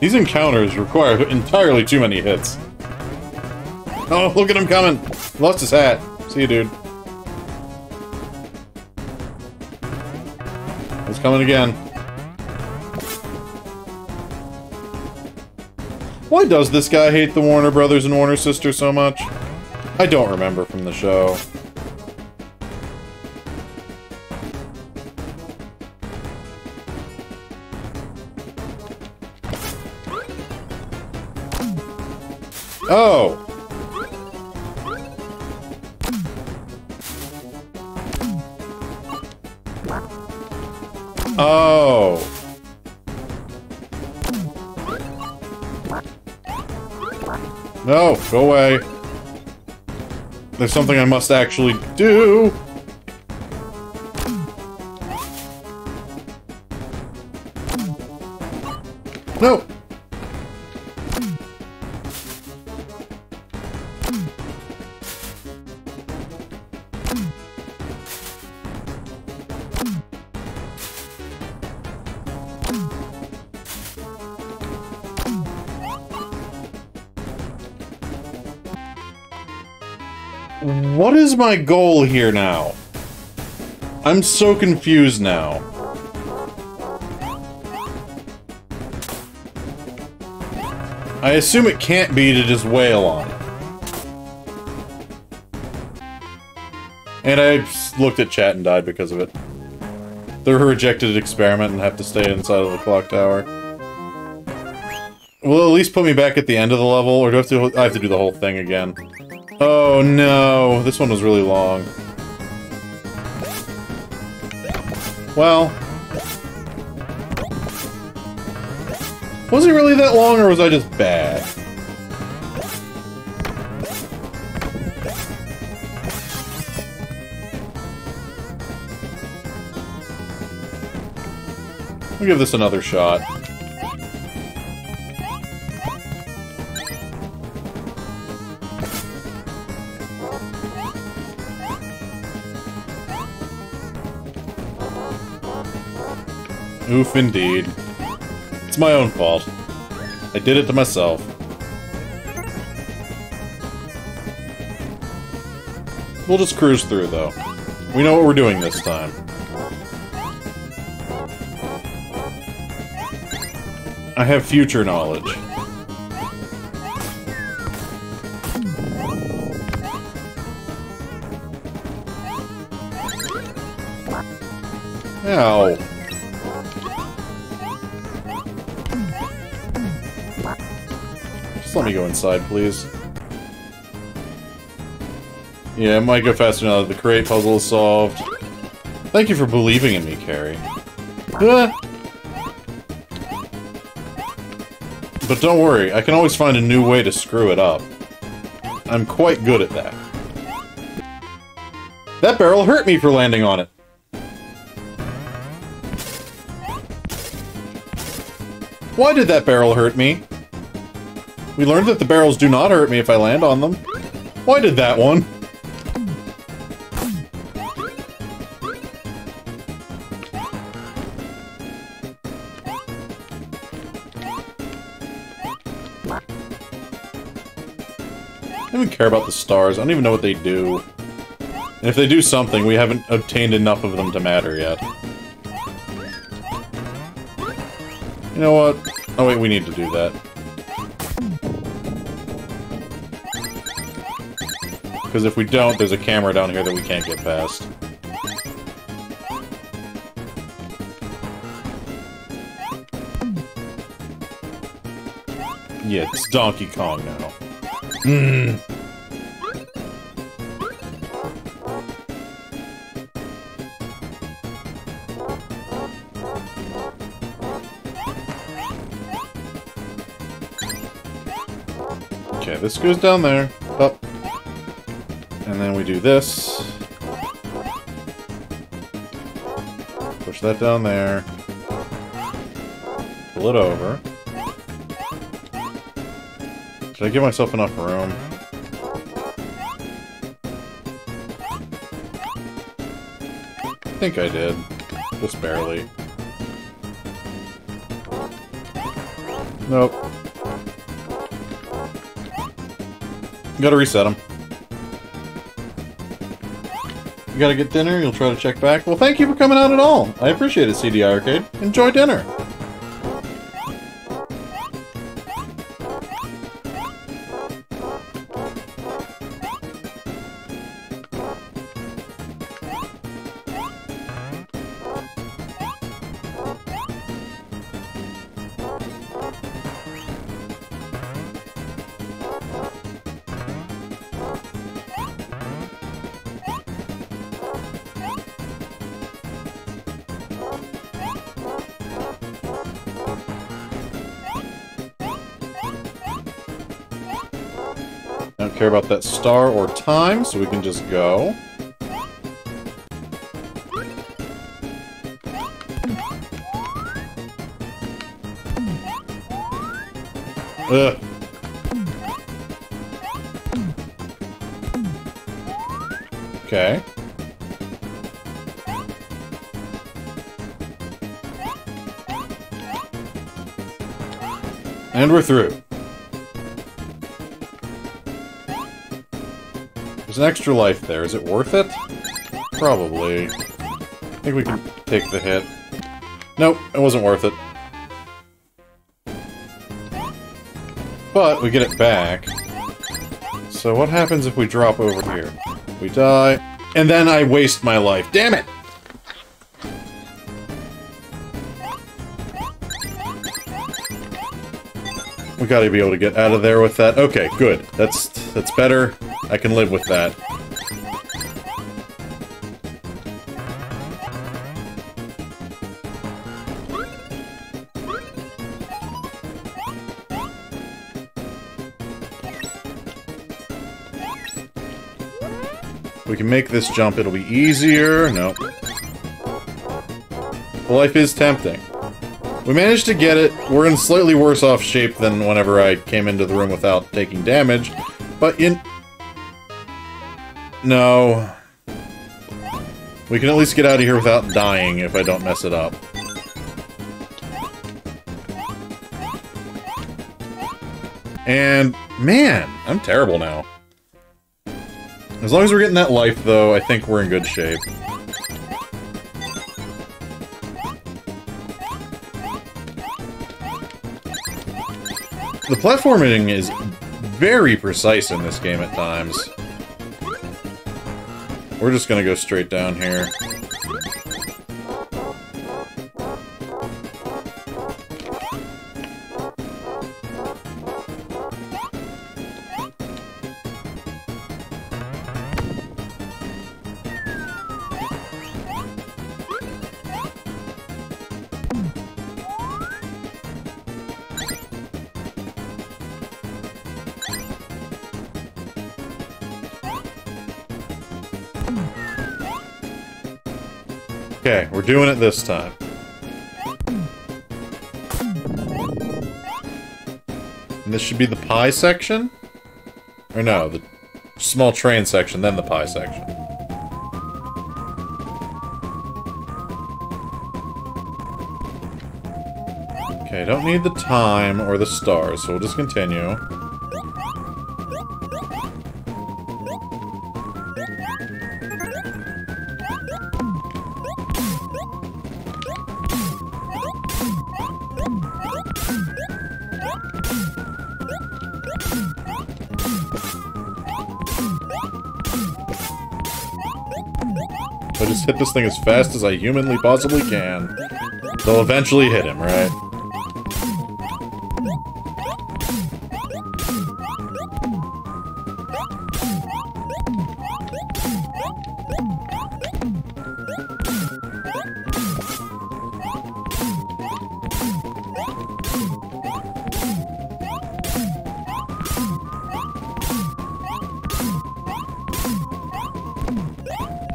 These encounters require entirely too many hits. Oh, look at him coming! Lost his hat. See you, dude. Coming again. Why does this guy hate the Warner Brothers and Warner Sisters so much? I don't remember from the show. Oh! Oh. No, go away. There's something I must actually do! No! What is my goal here now? I'm so confused now. I assume it can't be to just wail on it. And I looked at chat and died because of it. They're a rejected experiment and have to stay inside of the clock tower. Will it at least put me back at the end of the level, or do I have to do the whole thing again? Oh no, this one was really long. Well... was it really that long, or was I just bad? I'll give this another shot. Oof, indeed. It's my own fault. I did it to myself. We'll just cruise through, though. We know what we're doing this time. I have future knowledge. Ow. Let me go inside, please. Yeah, it might go faster now that the crate puzzle is solved. Thank you for believing in me, Carrie. Ah. But don't worry, I can always find a new way to screw it up. I'm quite good at that. That barrel hurt me for landing on it! Why did that barrel hurt me? We learned that the barrels do not hurt me if I land on them. Why did that one? I don't even care about the stars. I don't even know what they do. And if they do something, we haven't obtained enough of them to matter yet. You know what? Oh wait, we need to do that. Because if we don't, there's a camera down here that we can't get past. Yeah, it's Donkey Kong now. Mm. Okay, this goes down there. Up. And then we do this. Push that down there. Pull it over. Did I give myself enough room? I think I did. Just barely. Nope. Gotta reset them. You gotta get dinner, you'll try to check back. Well, thank you for coming out at all. I appreciate it, CDI Arcade. Enjoy dinner. I don't care about that star or time, so we can just go. Ugh. Okay. And we're through. There's an extra life there. Is it worth it? Probably. I think we can take the hit. Nope, it wasn't worth it. But we get it back. So what happens if we drop over here? We die, and then I waste my life. Damn it! We gotta be able to get out of there with that. Okay, good. That's better. I can live with that. We can make this jump, it'll be easier. No. Life is tempting. We managed to get it. We're in slightly worse off shape than whenever I came into the room without taking damage, but in... No. We can at least get out of here without dying if I don't mess it up. And, man, I'm terrible now. As long as we're getting that life, though, I think we're in good shape. The platforming is very precise in this game at times. We're just gonna go straight down here. Okay, we're doing it this time. And this should be the pie section? Or no, the small train section, then the pie section. Okay, don't need the time or the stars, so we'll just continue. Hit this thing as fast as I humanly possibly can. They'll eventually hit him, right?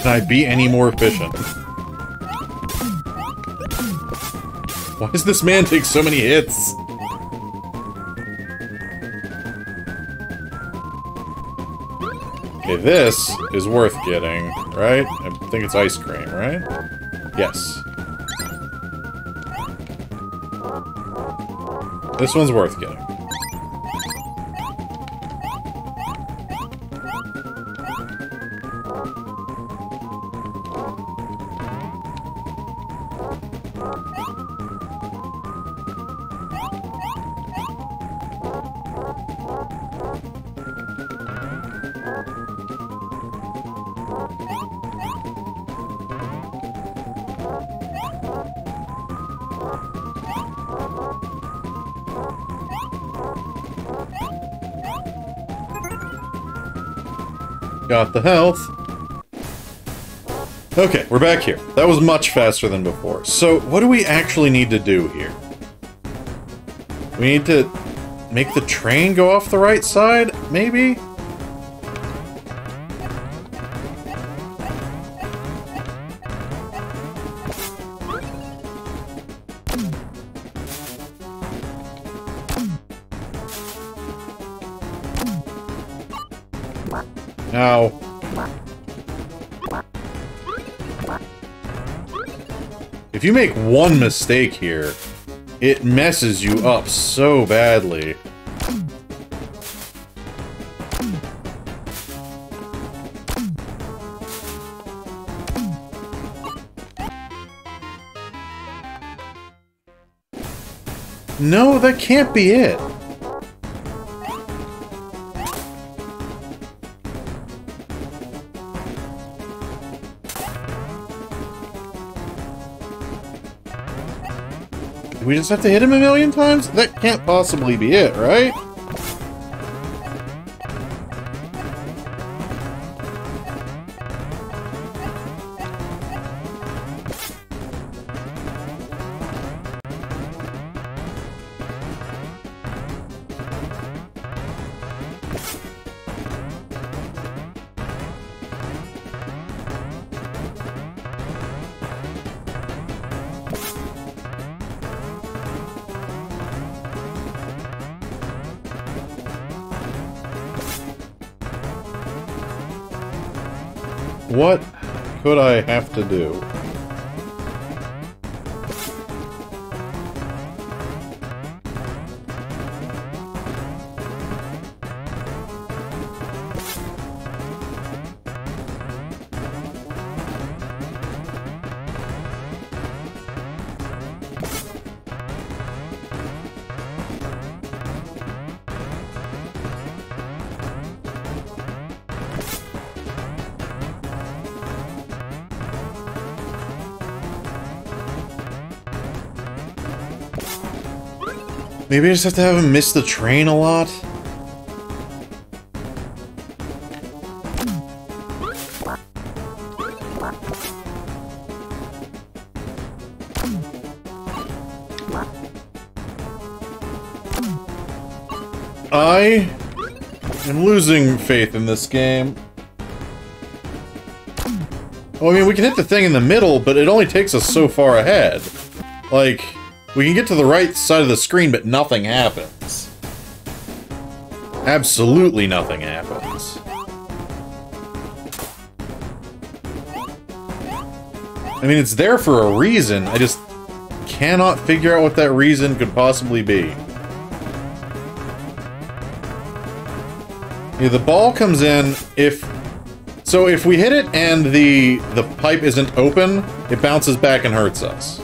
Can I be any more efficient? Why does this man take so many hits? Okay, this is worth getting, right? I think it's ice cream, right? Yes. This one's worth getting. Got the health. Okay, we're back here. That was much faster than before. So, what do we actually need to do here? We need to make the train go off the right side, maybe? No. If you make one mistake here, it messes you up so badly. No, that can't be it. Did we just have to hit him a million times? That can't possibly be it, right? What could I have to do? Maybe I just have to have him miss the train a lot? I am losing faith in this game. Well, I mean, we can hit the thing in the middle, but it only takes us so far ahead. Like... we can get to the right side of the screen, but nothing happens. Absolutely nothing happens. I mean, it's there for a reason. I just cannot figure out what that reason could possibly be. Yeah, the ball comes in if... so if we hit it and the pipe isn't open, it bounces back and hurts us.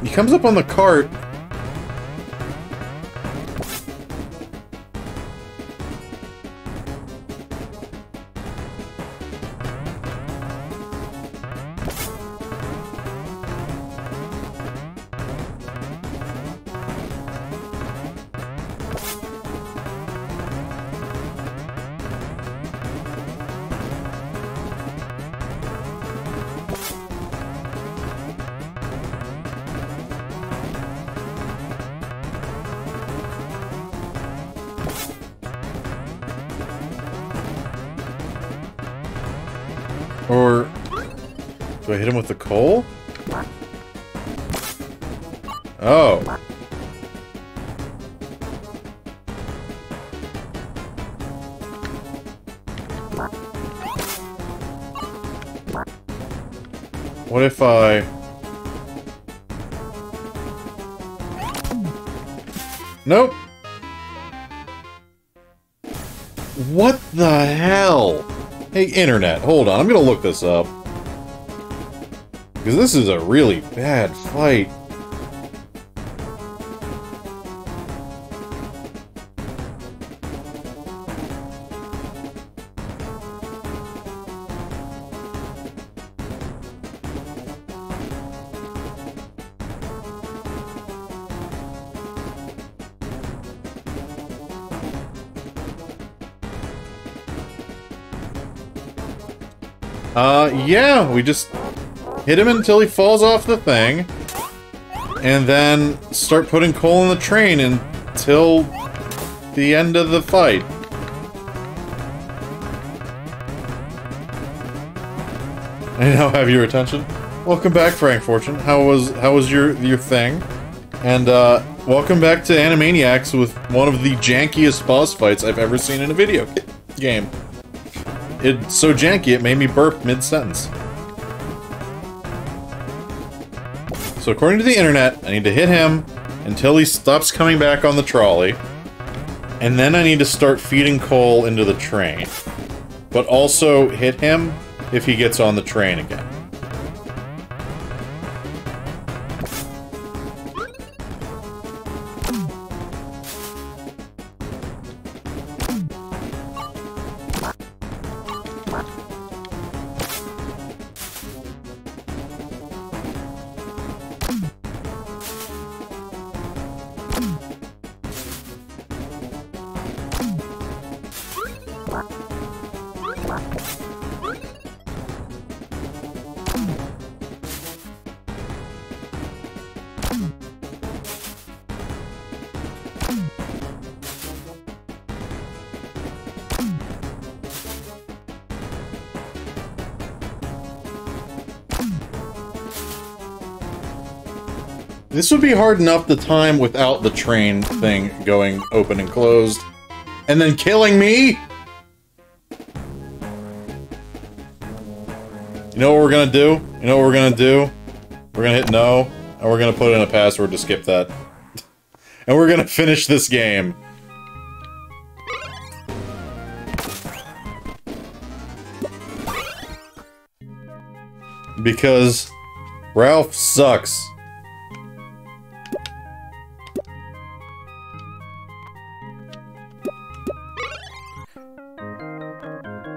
He comes up on the cart. Or... do I hit him with the coal? Oh. What if I... nope! What the hell? Hey, internet, hold on, I'm gonna look this up. Because this is a really bad fight. Yeah, we just hit him until he falls off the thing, and then start putting coal in the train until the end of the fight. I now have your attention. Welcome back, Frank Fortune. How was your thing? And Welcome back to Animaniacs with one of the jankiest boss fights I've ever seen in a video game. It's so janky it made me burp mid-sentence. So according to the internet, I need to hit him until he stops coming back on the trolley. And then I need to start feeding coal into the train. But also hit him if he gets on the train again. This would be hard enough the time without the train thing going open and closed, and then killing me? You know what we're gonna do? You know what we're gonna do? We're gonna hit no, and we're gonna put in a password to skip that. And we're gonna finish this game. Because Ralph sucks.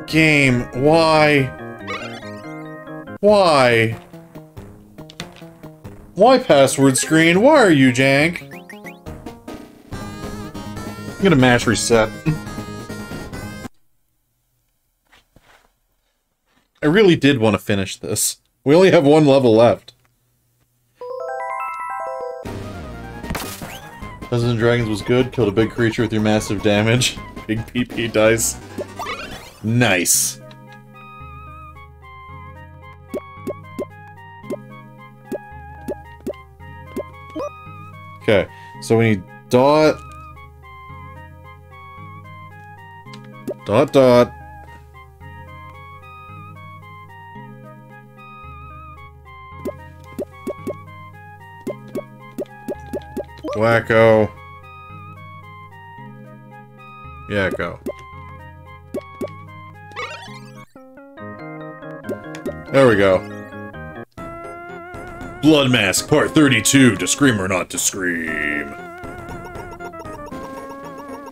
Game, why? Why? Why password screen? Why are you jank? I'm gonna mash reset. I really did want to finish this. We only have one level left. Dungeons and Dragons was good. Killed a big creature with your massive damage. Big PP dice. Nice. Okay, so we need dot... dot dot... Wakko... Yakko. There we go. Blood Mask, Part 32, to scream or not to scream.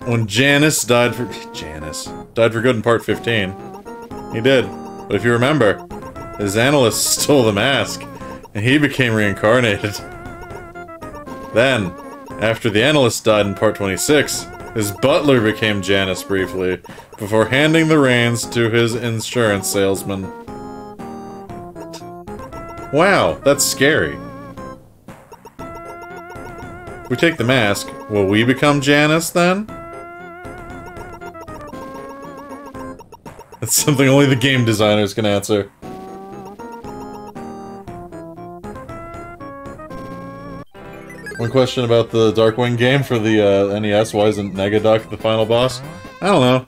When Janus died for good in Part 15. He did. But if you remember, his analyst stole the mask, and he became reincarnated. Then, after the analyst died in Part 26, his butler became Janus briefly, before handing the reins to his insurance salesman. Wow, that's scary. We take the mask. Will we become Janus then? That's something only the game designers can answer. One question about the Darkwing game for the NES, why isn't Negaduck the final boss? I don't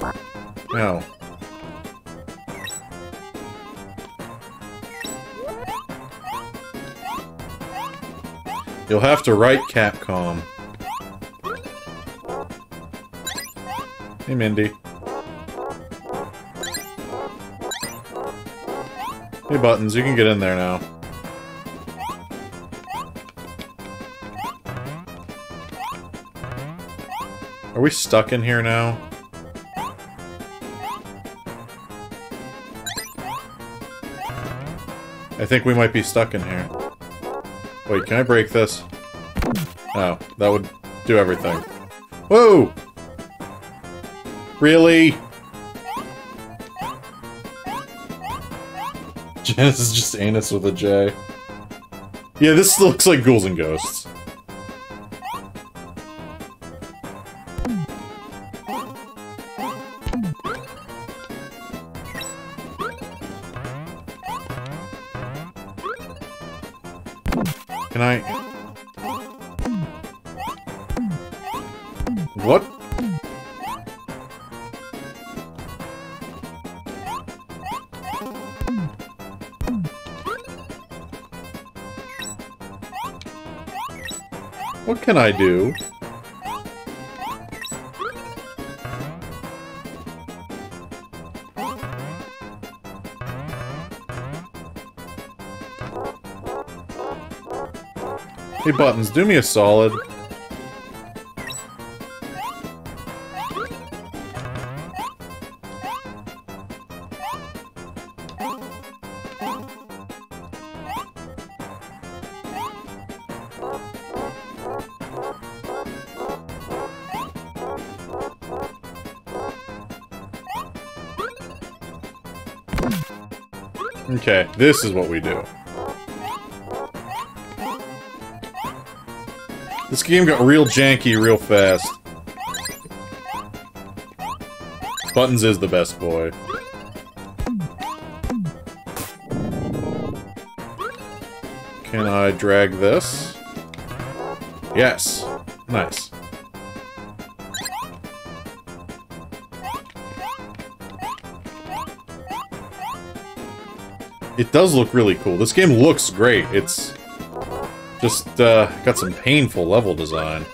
know. No. You'll have to write Capcom. Hey, Mindy. Hey, Buttons, you can get in there now. Are we stuck in here now? I think we might be stuck in here. Wait, can I break this? Oh, that would do everything. Whoa! Really? Janice is just anus with a J. Yeah, this looks like Ghouls and Ghosts. Good night. What? What can I do? Hey, Buttons, do me a solid. Okay, this is what we do. This game got real janky real fast. Buttons is the best boy. Can I drag this? Yes. Nice. It does look really cool. This game looks great. It's... just, got some painful level design.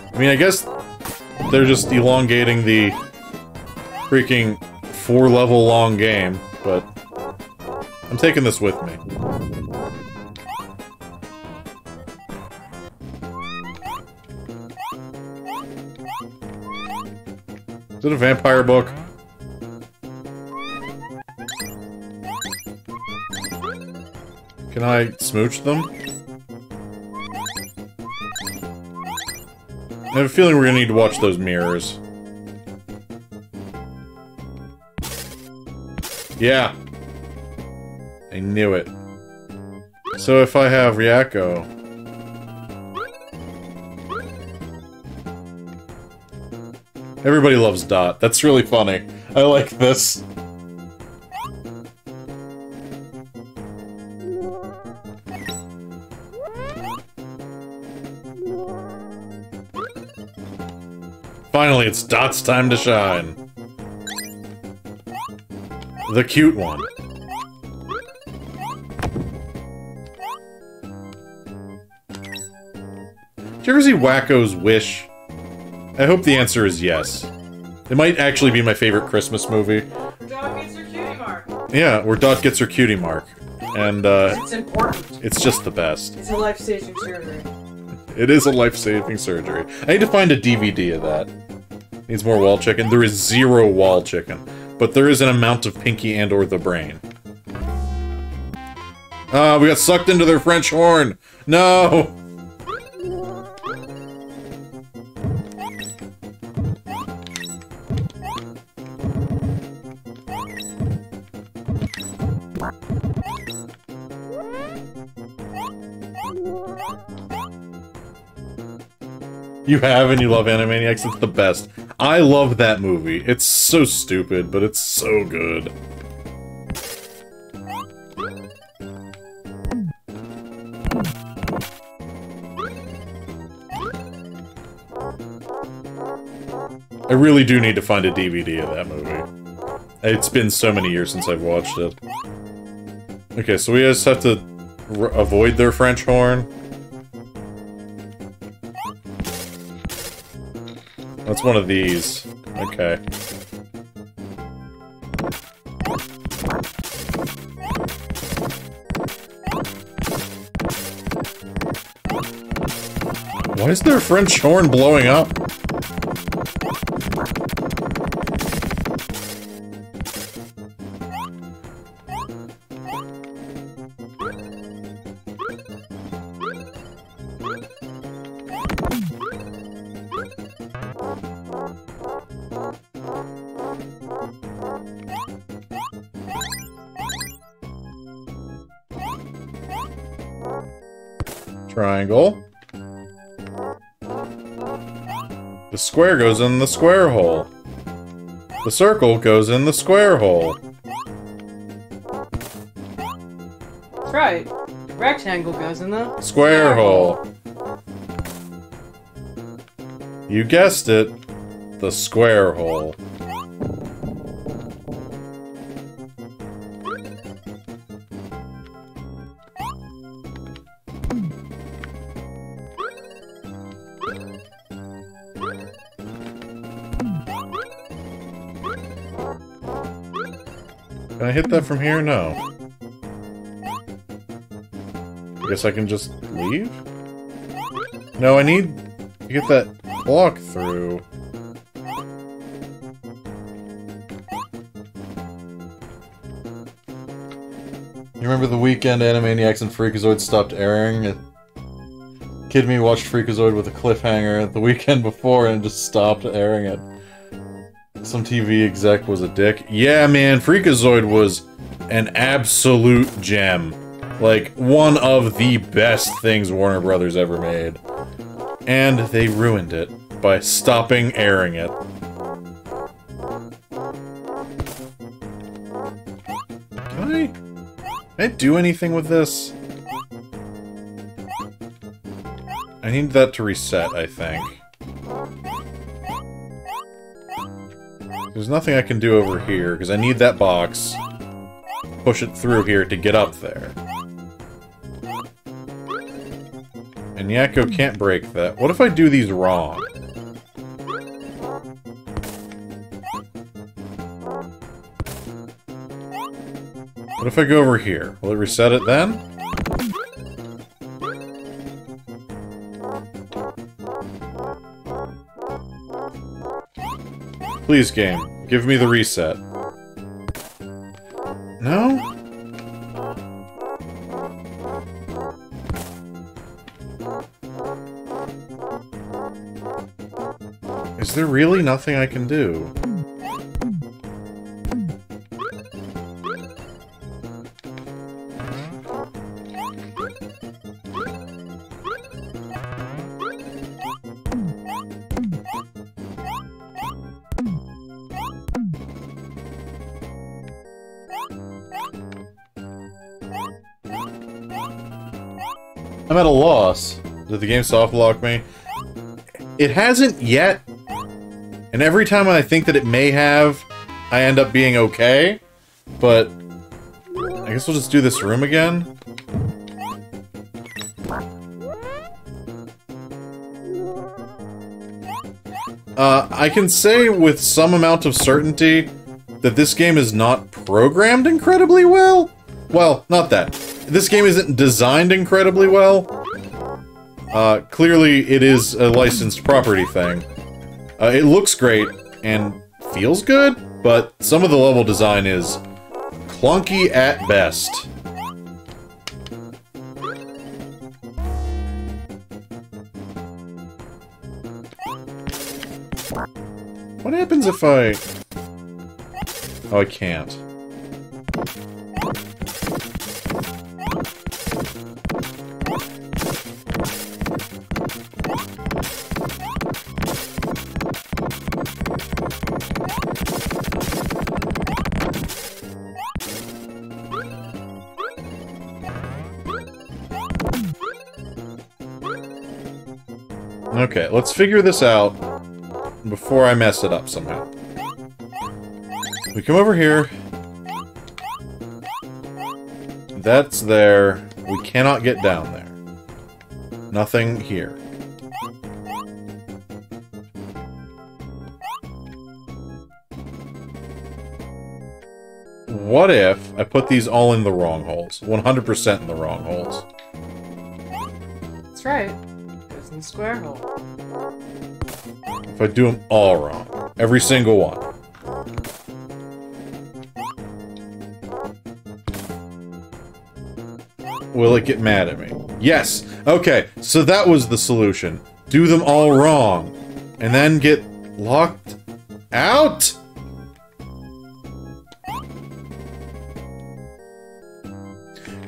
I mean, I guess they're just elongating the freaking 4-level long game, but I'm taking this with me. Is it a vampire book? Can I smooch them? I have a feeling we're gonna need to watch those mirrors. Yeah. I knew it. So if I have Yakko... everybody loves Dot. That's really funny. I like this. Finally, it's Dot's time to shine. The cute one. Did you ever see Wakko's Wish? I hope the answer is yes. It might actually be my favorite Christmas movie. Where Dot gets her cutie mark. Yeah, where Dot gets her cutie mark. And, it's important. It's just the best. It's a life-saving surgery. It is a life-saving surgery. I need to find a DVD of that. Needs more wall chicken. There is 0 wall chicken, but there is an amount of Pinky and or the Brain. We got sucked into their French horn. No. You have and you love Animaniacs, it's the best. I love that movie. It's so stupid, but it's so good. I really do need to find a DVD of that movie. It's been so many years since I've watched it. Okay, so we just have to avoid their French horn. That's one of these. Okay. Why is their French horn blowing up? Triangle. The square goes in the square hole. The circle goes in the square hole. That's right. The rectangle goes in the square hole. You guessed it. The square hole. Can I hit that from here? No. I guess I can just leave? No, I need to get that block through. You remember the weekend Animaniacs and Freakazoid stopped airing? Kid me watched Freakazoid with a cliffhanger the weekend before and just stopped airing it. Some TV exec was a dick. Yeah, man, Freakazoid was an absolute gem. Like, one of the best things Warner Brothers ever made. And they ruined it by stopping airing it. Can I do anything with this? I need that to reset, I think. There's nothing I can do over here, because I need that box. Push it through here to get up there. And Yakko can't break that. What if I do these wrong? What if I go over here? Will it reset it then? Please, game, give me the reset. No? Is there really nothing I can do? I'm at a loss. Did the game soft lock me? It hasn't yet. And every time I think that it may have, I end up being okay. But I guess we'll just do this room again. I can say with some amount of certainty that this game is not programmed incredibly well. Well, not that. This game isn't designed incredibly well. Clearly it is a licensed property thing. It looks great and feels good, but some of the level design is clunky at best. What happens if I... Oh, I can't. Okay, let's figure this out before I mess it up somehow. We come over here. That's there. We cannot get down there. Nothing here. What if I put these all in the wrong holes? 100% in the wrong holes. That's right. Square hole. If I do them all wrong. Every single one. Will it get mad at me? Yes! Okay, so that was the solution. Do them all wrong. And then get locked out?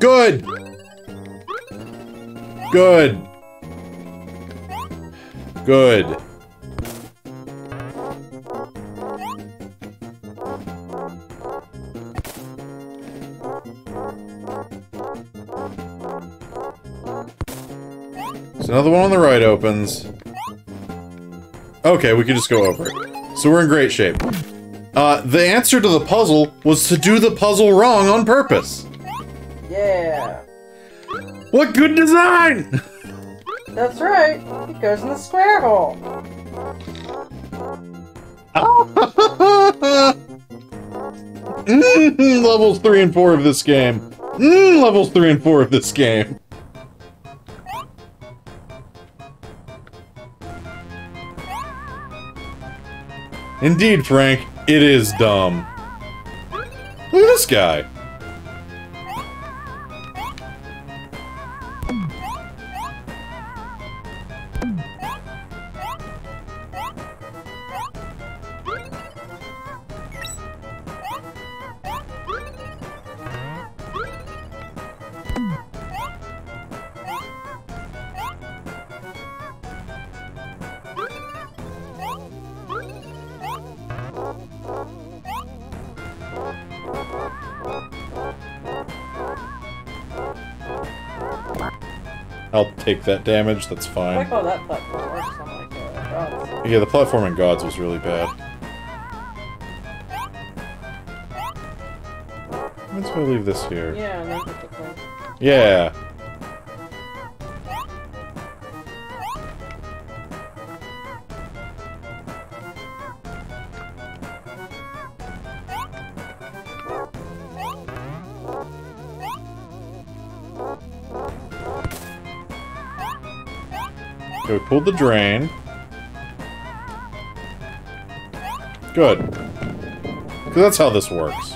Good! Good! Good. So now the one on the right opens. Okay, we can just go over it. So we're in great shape. The answer to the puzzle was to do the puzzle wrong on purpose. Yeah. What good design! That's right. It goes in the square hole. Levels 3 and 4 of this game. Levels 3 and 4 of this game. Indeed, Frank, it is dumb. Look at this guy. I'll take that damage, that's fine. I call that platform or something like that. Yeah, the platform in Gods was really bad. Let's go leave this here. Yeah, not the place. Yeah. So we pulled the drain. Good. Because that's how this works.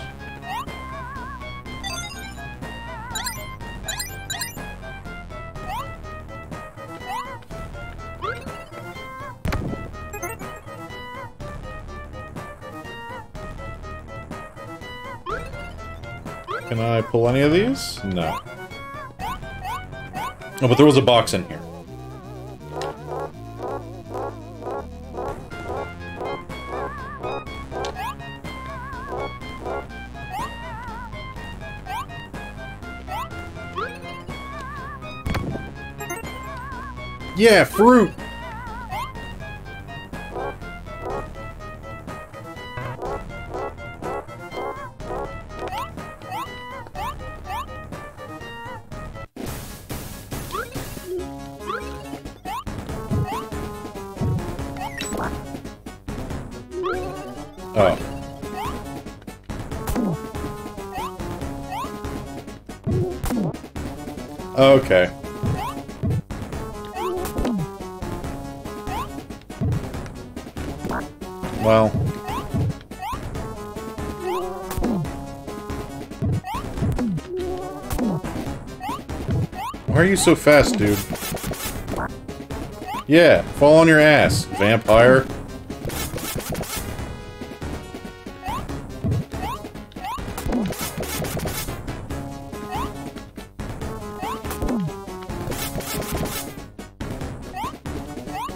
Can I pull any of these? No. Oh, but there was a box in here. Yeah, fruit! Oh. Okay. Well... why are you so fast, dude? Yeah, fall on your ass, vampire.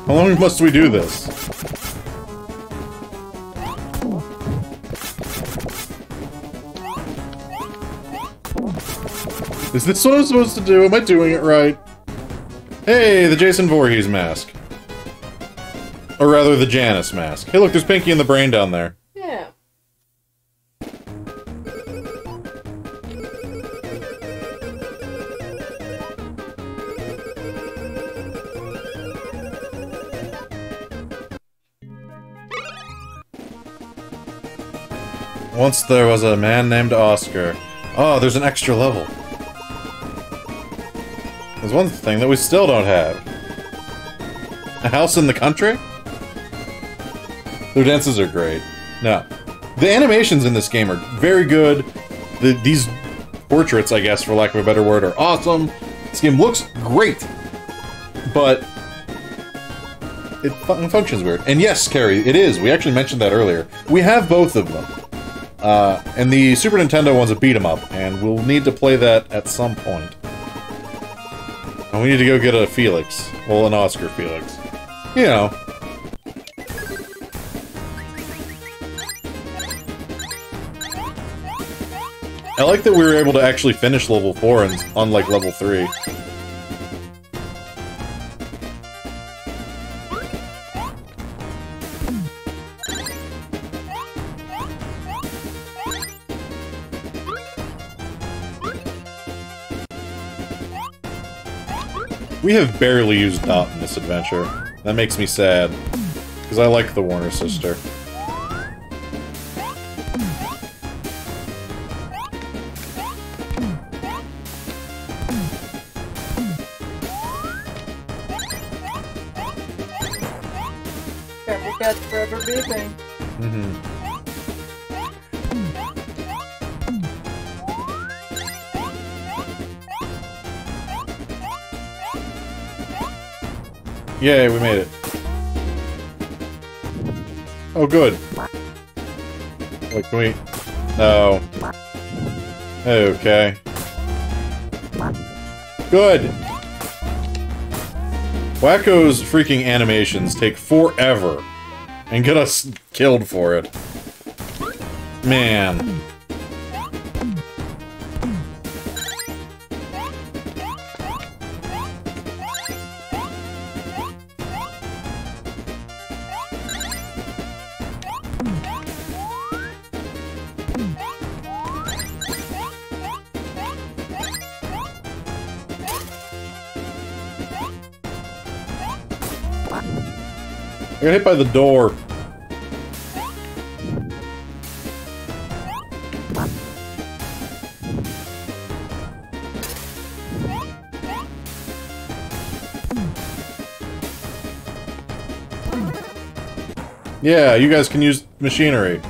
How long must we do this? Is this what I'm supposed to do? Am I doing it right? Hey, the Jason Voorhees mask. Or rather, the Janus mask. Hey, look, there's Pinky and the Brain down there. Yeah. Once there was a man named Oscar. Oh, there's an extra level. There's one thing that we still don't have. A house in the country? Their dances are great. No. The animations in this game are very good. These portraits, I guess, for lack of a better word, are awesome. This game looks great. But... it functions weird. And yes, Carrie, it is. We actually mentioned that earlier. We have both of them. And the Super Nintendo one's a beat-em-up, and we'll need to play that at some point. And we need to go get a Felix. Well, an Oscar Felix. You know. I like that we were able to actually finish level 4 and unlike level 3. We have barely used Dot in this adventure. That makes me sad, because I like the Warner sister. That's forever moving. Mm-hmm. Yay, we made it. Oh, good. Wait, can we... No. Okay. Good! Wakko's freaking animations take forever and get us killed for it. Man. I got hit by the door. Yeah, you guys can use machinery.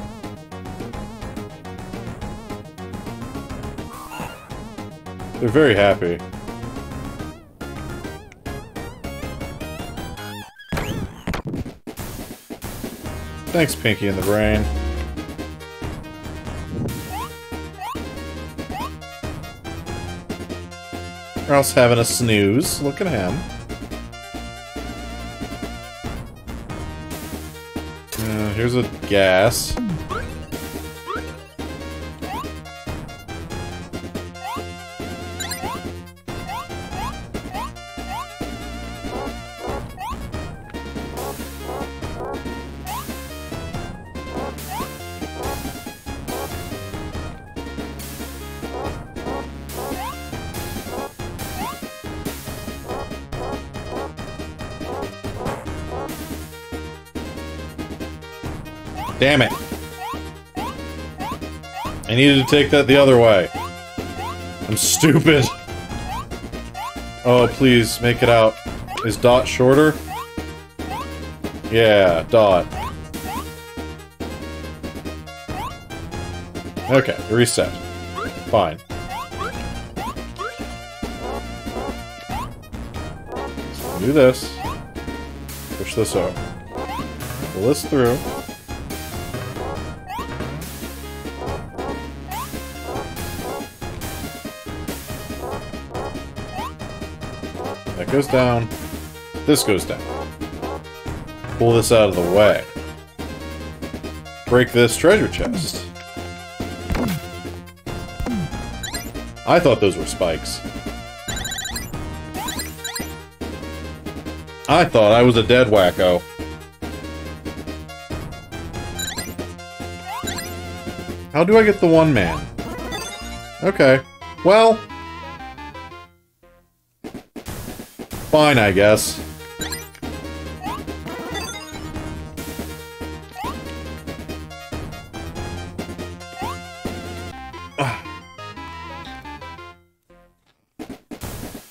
They're very happy. Thanks, Pinky and the Brain. Ralph's having a snooze. Look at him. Here's a gas. Damn it. I needed to take that the other way. I'm stupid. Oh, please, make it out. Is Dot shorter? Yeah, Dot. Okay, reset. Fine. So do this. Push this over. Pull this through. Goes down. This goes down. Pull this out of the way. Break this treasure chest. I thought those were spikes. I thought I was a dead wacko. How do I get the one man? Okay. Well... fine, I guess.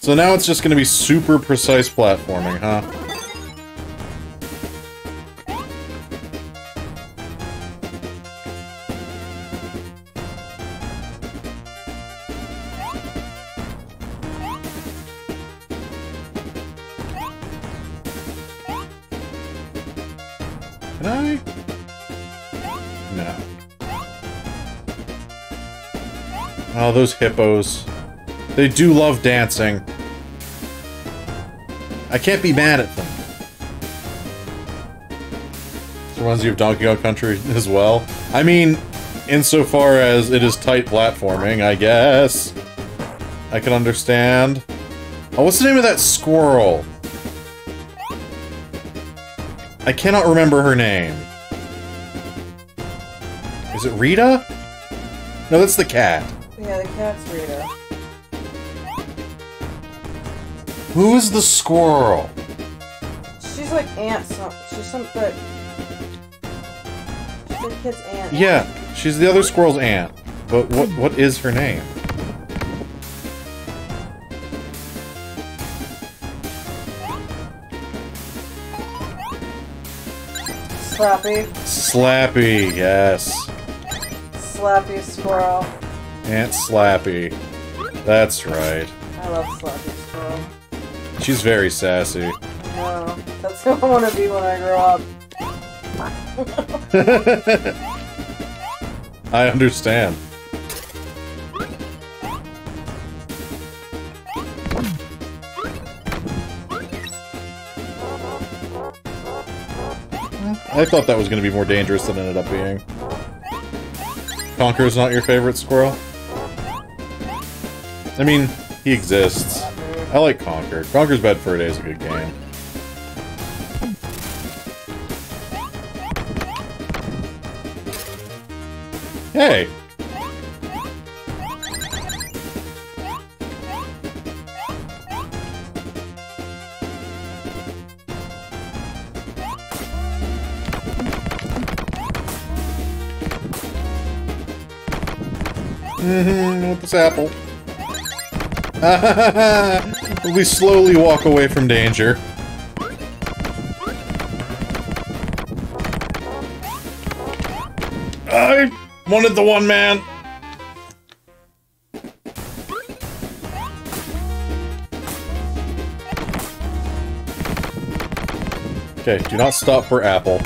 So now it's just gonna be super precise platforming, huh? Oh, those hippos. They do love dancing. I can't be mad at them. This reminds you of Donkey Kong Country as well. I mean, insofar as it is tight platforming, I guess. I can understand. Oh, what's the name of that squirrel? I cannot remember her name. Is it Rita? No, that's the cat. Yeah, the cat's Rita. Who's the squirrel? She's like aunt something. She's some good. She's the kid's aunt. Yeah, she's the other squirrel's aunt. But what is her name? Slappy. Slappy, yes. Slappy Squirrel. Aunt Slappy. That's right. I love Slappy Squirrel. She's very sassy. No, that's who I want to be when I grow up. I understand. I thought that was going to be more dangerous than it ended up being. Conker's not your favorite squirrel? I mean, he exists. I like Conker. Conker's Bad Fur Day is a good game. Hey! Mm-hmm, with this apple. We slowly walk away from danger. I wanted the one man! Okay, do not stop for apple.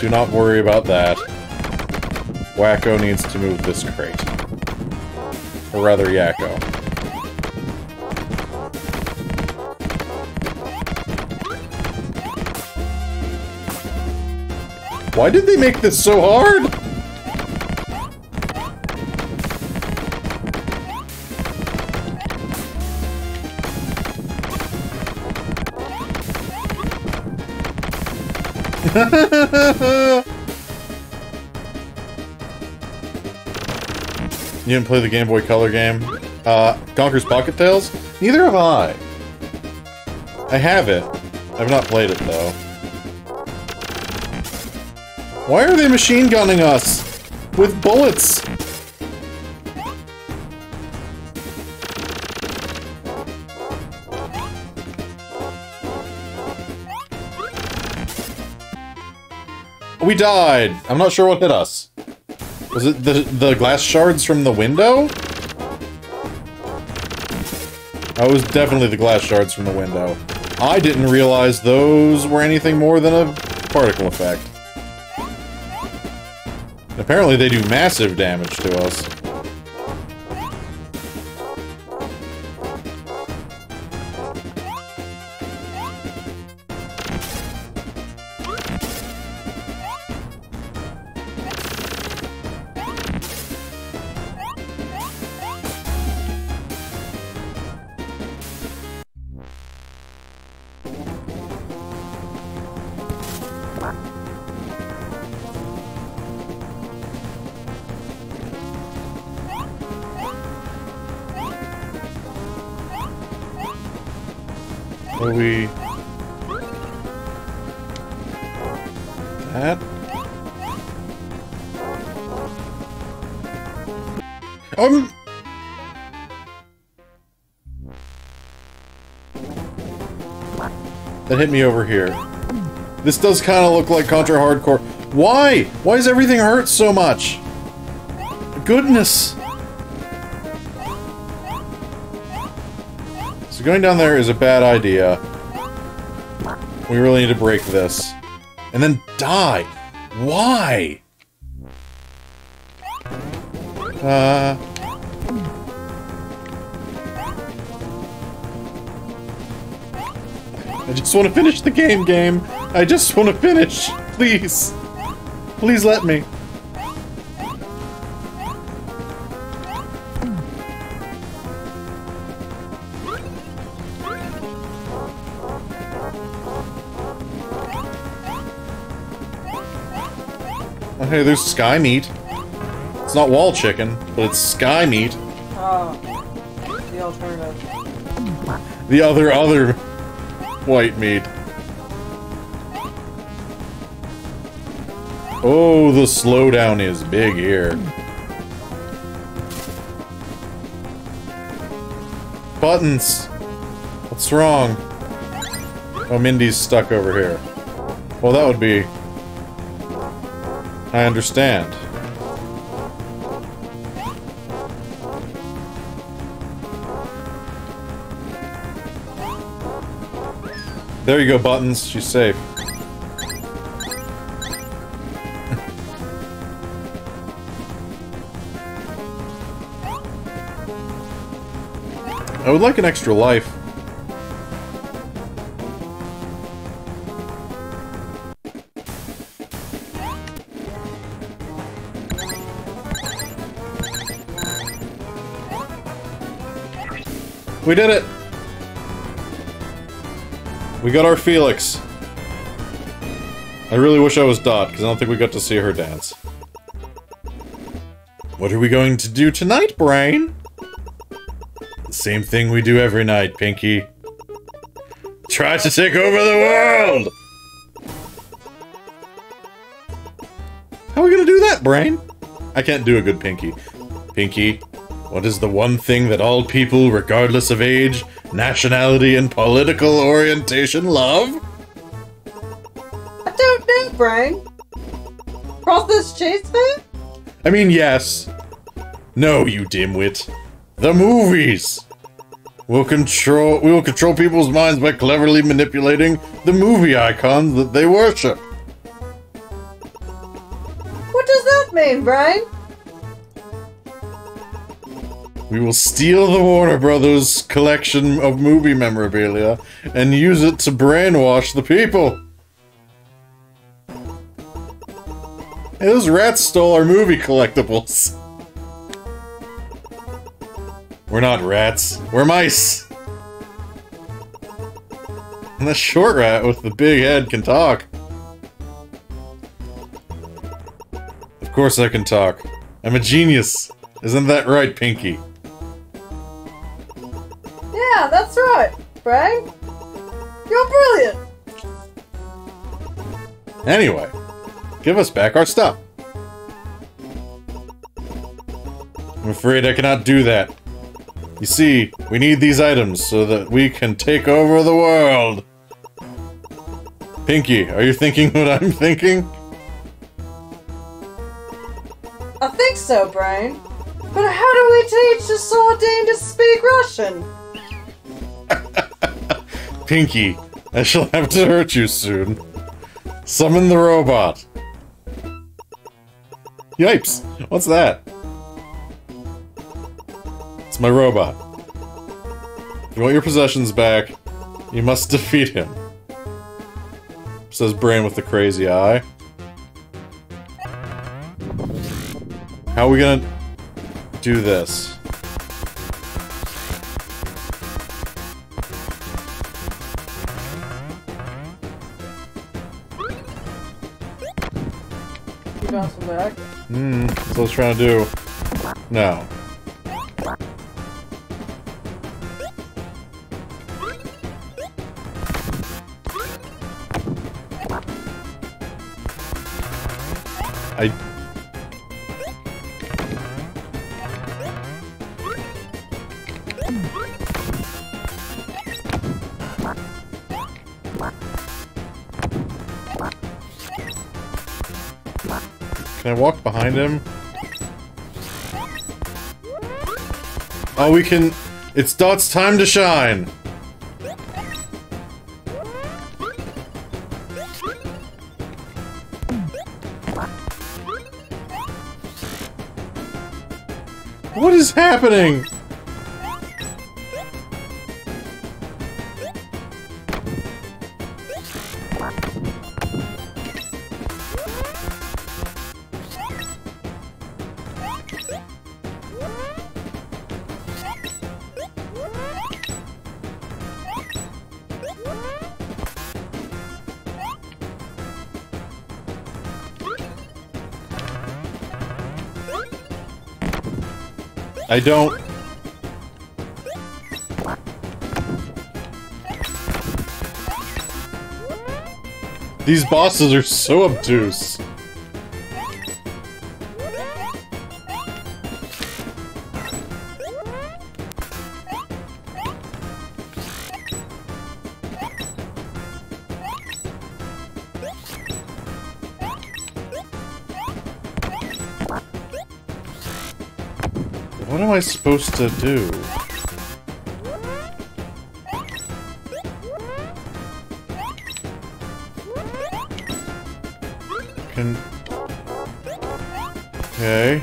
Do not worry about that. Wakko needs to move this crate. Or rather, Yakko. Why did they make this so hard? You didn't play the Game Boy Color game? Conker's Pocket Tales? Neither have I. I have it. I've not played it, though. Why are they machine gunning us? With bullets! We died! I'm not sure what hit us. Was it the glass shards from the window? Oh, it was definitely the glass shards from the window. I didn't realize those were anything more than a particle effect. Apparently they do massive damage to us. That hit me over here. This does kind of look like Contra Hardcore. Why? Why does everything hurt so much? Goodness! So going down there is a bad idea. We really need to break this. And then die! Why? I just want to finish the game. I just want to finish. Please. Please let me. Okay, there's sky meat. It's not wall chicken, but it's sky meat. Oh. the alternative. The other white meat. Oh, the slowdown is big here. Buttons! What's wrong? Oh, Mindy's stuck over here. Well, that would be... I understand. There you go, Buttons. She's safe. I would like an extra life. We did it! We got our Felix. I really wish I was Dot, because I don't think we got to see her dance. What are we going to do tonight, Brain? Same thing we do every night, Pinky. Try to take over the world! How are we gonna do that, Brain? I can't do a good Pinky. Pinky, what is the one thing that all people, regardless of age, nationality, and political orientation love? I don't know, Brain. Processed cheese food? I mean, yes. No, you dimwit. The movies! We will control people's minds by cleverly manipulating the movie icons that they worship. What does that mean, Brian? We will steal the Warner Brothers collection of movie memorabilia and use it to brainwash the people. Hey, those rats stole our movie collectibles. We're not rats. We're mice! And the short rat with the big head can talk. Of course I can talk. I'm a genius. Isn't that right, Pinky? Yeah, that's right, Bray. You're brilliant! Anyway, give us back our stuff. I'm afraid I cannot do that. You see, we need these items so that we can take over the world! Pinky, are you thinking what I'm thinking? I think so, Brain. But how do we teach the sardine to speak Russian? Pinky, I shall have to hurt you soon. Summon the robot. Yipes! What's that? My robot. If you want your possessions back, you must defeat him. Says Brain with the crazy eye. How are we gonna do this? You got some back? That's what I was trying to do. No. Can I walk behind him? Oh, we can... It's Dot's time to shine! What is happening? I don't... These bosses are so obtuse. What am I supposed to do? Okay.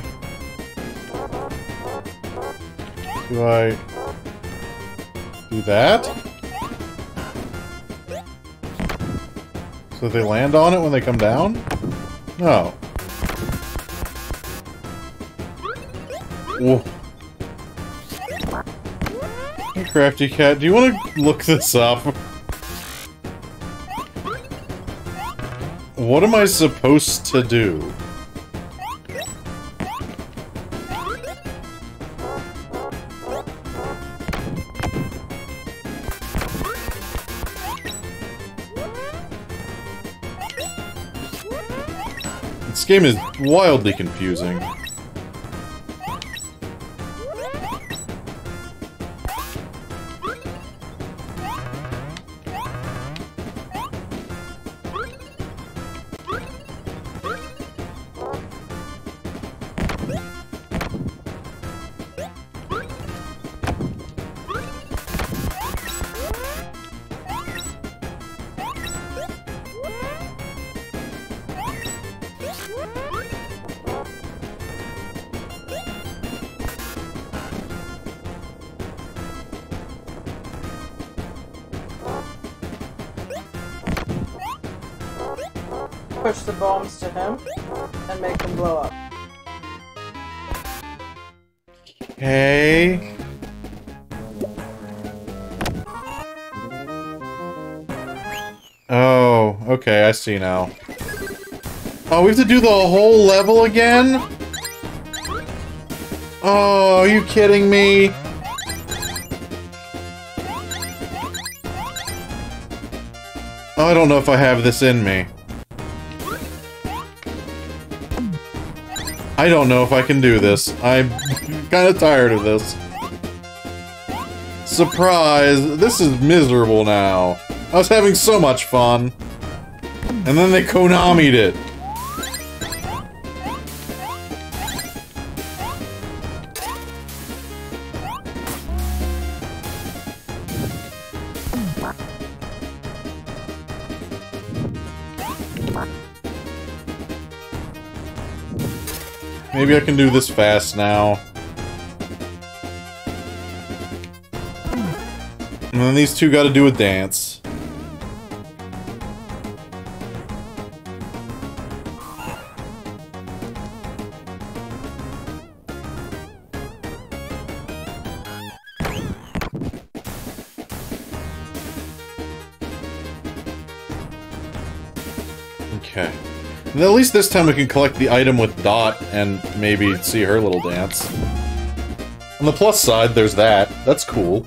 Do I do that? So they land on it when they come down? No. Whoa. Hey, Crafty Cat, do you want to look this up? What am I supposed to do? This game is wildly confusing. Push the bombs to him and make them blow up. Okay. Oh, okay, I see now. Oh, we have to do the whole level again? Oh, are you kidding me? Oh, I don't know if I have this in me. I don't know if I can do this. I'm kind of tired of this. Surprise! This is miserable now. I was having so much fun. And then they Konami'd it. Maybe I can do this fast now. And then these two gotta do a dance. Okay. At least this time we can collect the item with Dot and maybe see her little dance. On the plus side, there's that. That's cool.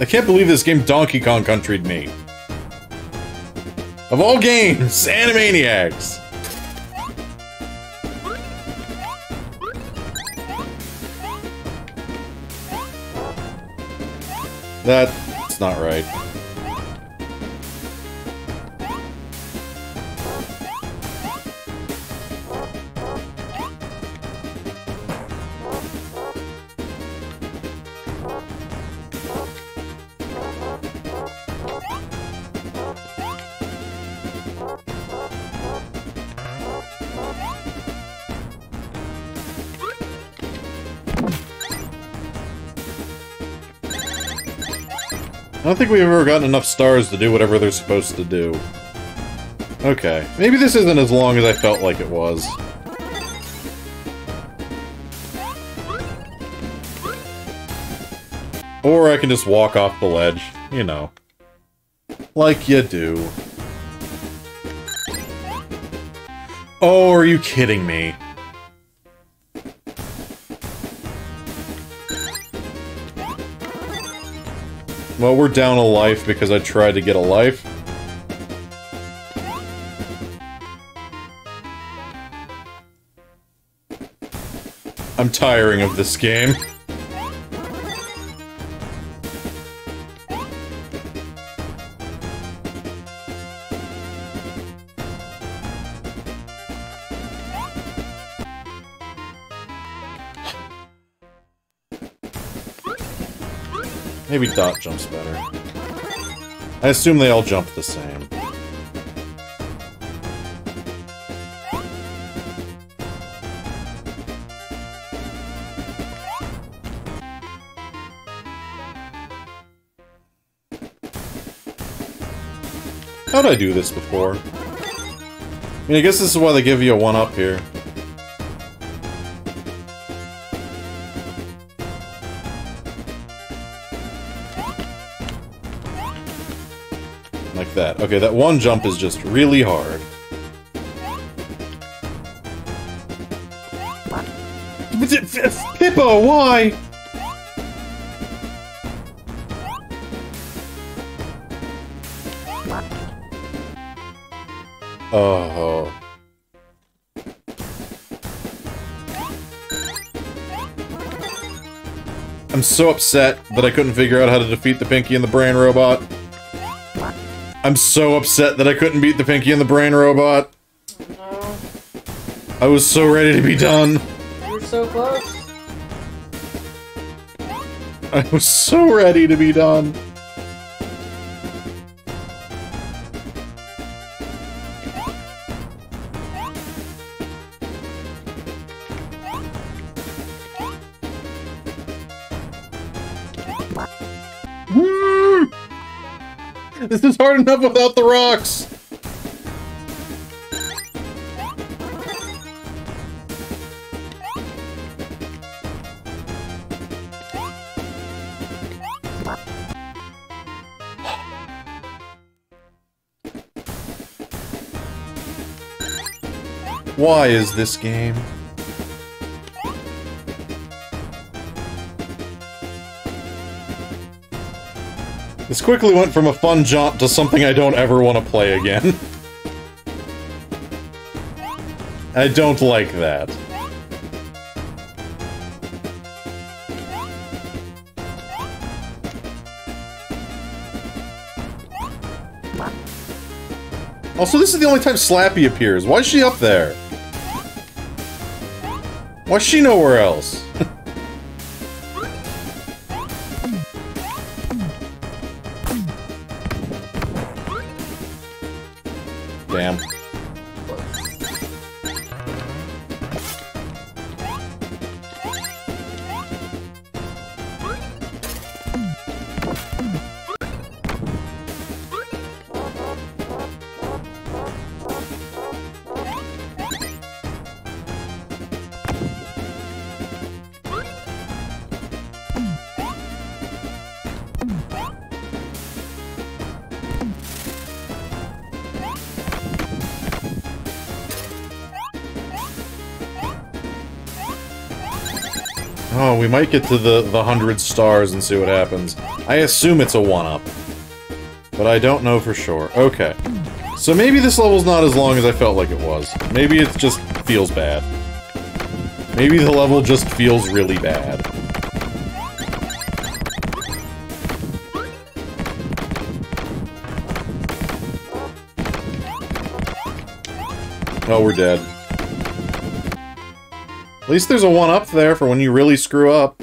I can't believe this game Donkey Kong Country'd me. Of all games, Animaniacs! That's not right. I don't think we've ever gotten enough stars to do whatever they're supposed to do. Okay. Maybe this isn't as long as I felt like it was. Or I can just walk off the ledge. You know. Like you do. Oh, are you kidding me? Well, we're down a life because I tried to get a life. I'm tiring of this game. Maybe Dot jumps better. I assume they all jump the same. How'd I do this before? I mean, I guess this is why they give you a one-up here. Like that. Okay, that one jump is just really hard. Pippa, why? Oh. I'm so upset that I couldn't figure out how to defeat the Pinky and the Brain robot. I'm so upset that I couldn't beat the Pinky and the Brain robot. No. I was so ready to be done. You were so close. I was so ready to be done. This is hard enough without the rocks! Why is this game? This quickly went from a fun jaunt to something I don't ever want to play again. I don't like that. Also, this is the only time Slappy appears. Why is she up there? Why is she nowhere else? Damn. Oh, we might get to the 100 stars and see what happens. I assume it's a one-up. But I don't know for sure. Okay. So maybe this level's not as long as I felt like it was. Maybe it just feels bad. Maybe the level just feels really bad. Oh, we're dead. At least there's a one-up there for when you really screw up.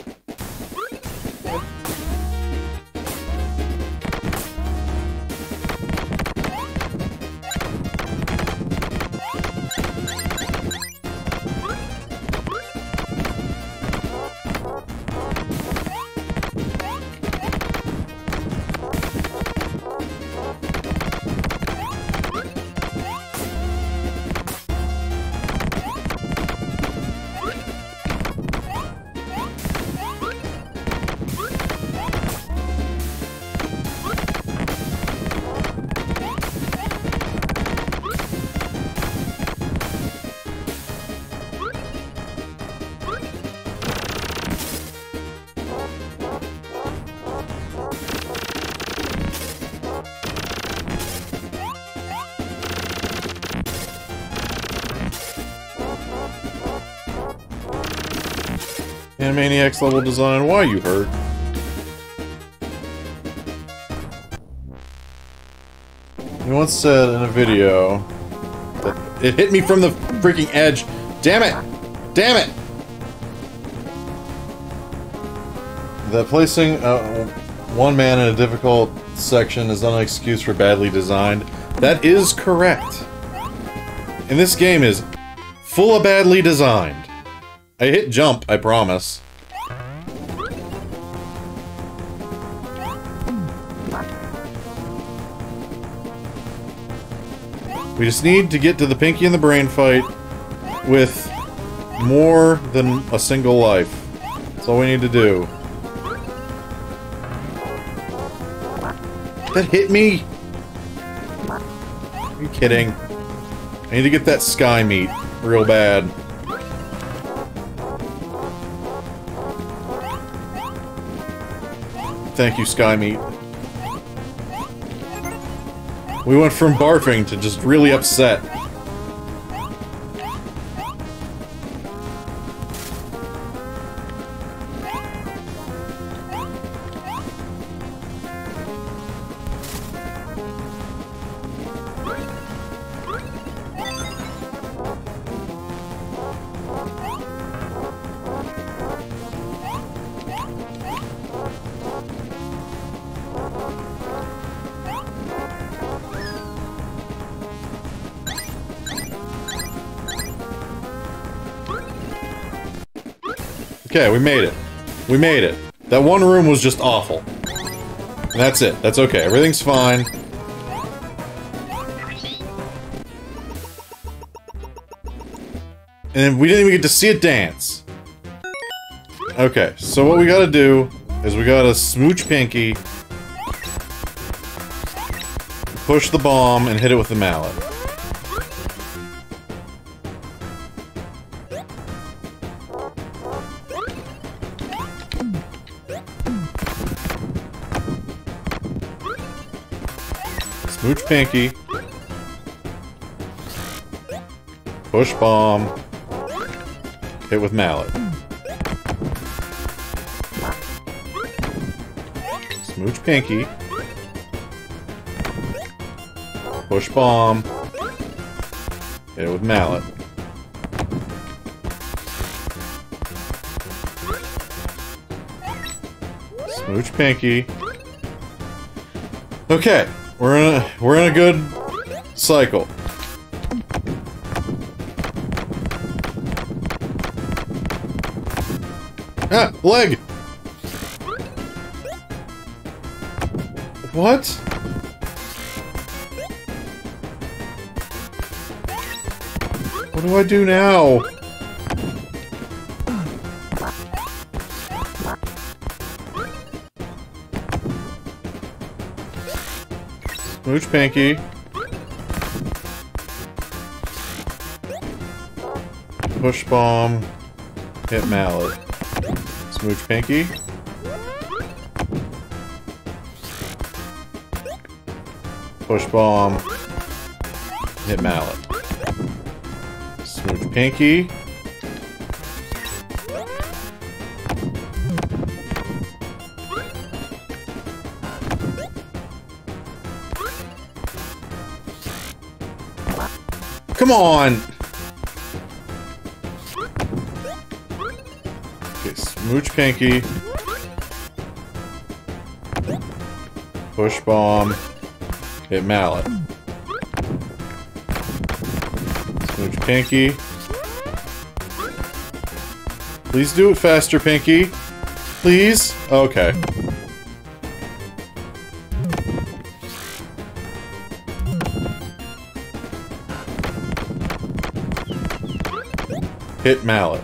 Animaniacs level design, why you hurt? He once said in a video that it hit me from the freaking edge. Damn it! Damn it! That placing one man in a difficult section is not an excuse for badly designed. That is correct. And this game is full of badly designed. I hit jump, I promise. We just need to get to the Pinky and the Brain fight with more than a single life. That's all we need to do. That hit me? Are you kidding? I need to get that sky meat real bad. Thank you, sky meat. We went from barfing to just really upset. Okay, we made it. We made it. That one room was just awful. And that's it. That's okay. Everything's fine. And we didn't even get to see it dance. Okay, so what we gotta do is we gotta smooch Pinky, push the bomb, and hit it with the mallet. Smooch Pinky. Push bomb. Hit with mallet. Smooch Pinky. Push bomb. Hit with mallet. Smooch Pinky. Okay. We're in a good cycle. Ah! Leg! What? What do I do now? Smooch Pinky. Push bomb. Hit mallet. Smooch Pinky. Push bomb. Hit mallet. Smooch Pinky. Come on! Okay, smooch Pinky. Push bomb. Hit mallet. Smooch Pinky. Please do it faster, Pinky. Please? Okay. Hit mallet.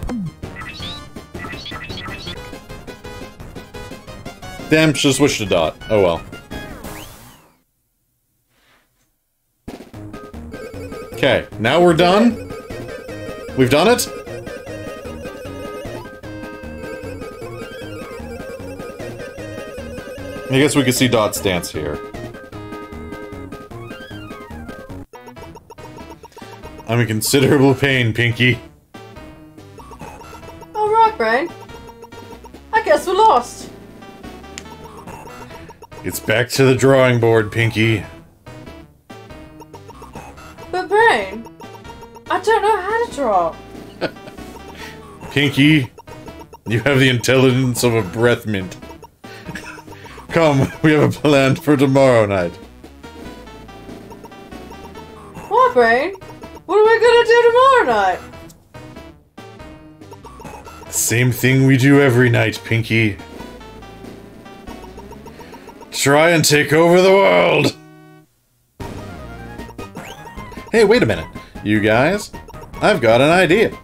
Damn, should've switched to Dot. Oh well. Okay, now we're done? We've done it? I guess we could see Dot's dance here. I'm in considerable pain, Pinky. Right. guess we're lost. It's back to the drawing board, Pinky. But Brain, I don't know how to draw. Pinky, you have the intelligence of a breath mint. Come, we have a plan for tomorrow night. What, Brain? What are we gonna do tomorrow night? Same thing we do every night, Pinky. Try and take over the world! Hey, wait a minute. You guys, I've got an idea.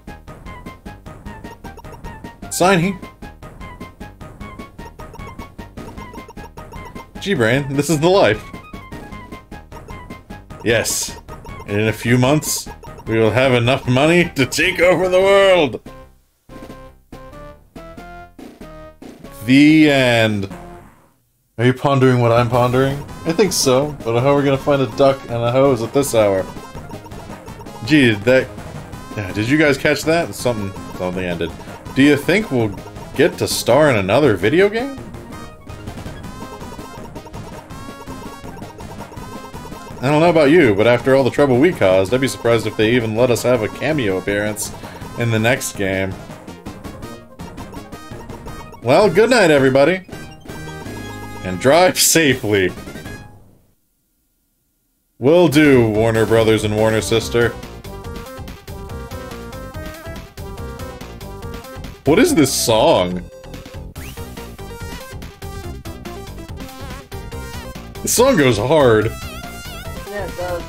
Sign here. Gee, Brain, this is the life. Yes. In a few months, we will have enough money to take over the world! The end. Are you pondering what I'm pondering? I think so, but how are we gonna find a duck and a hose at this hour? Gee, did you guys catch that? Something ended. Do you think we'll get to star in another video game? I don't know about you, but after all the trouble we caused, I'd be surprised if they even let us have a cameo appearance in the next game. Well, good night, everybody. And drive safely. Will do, Warner Brothers and Warner Sister. What is this song? This song goes hard. Yeah, it does.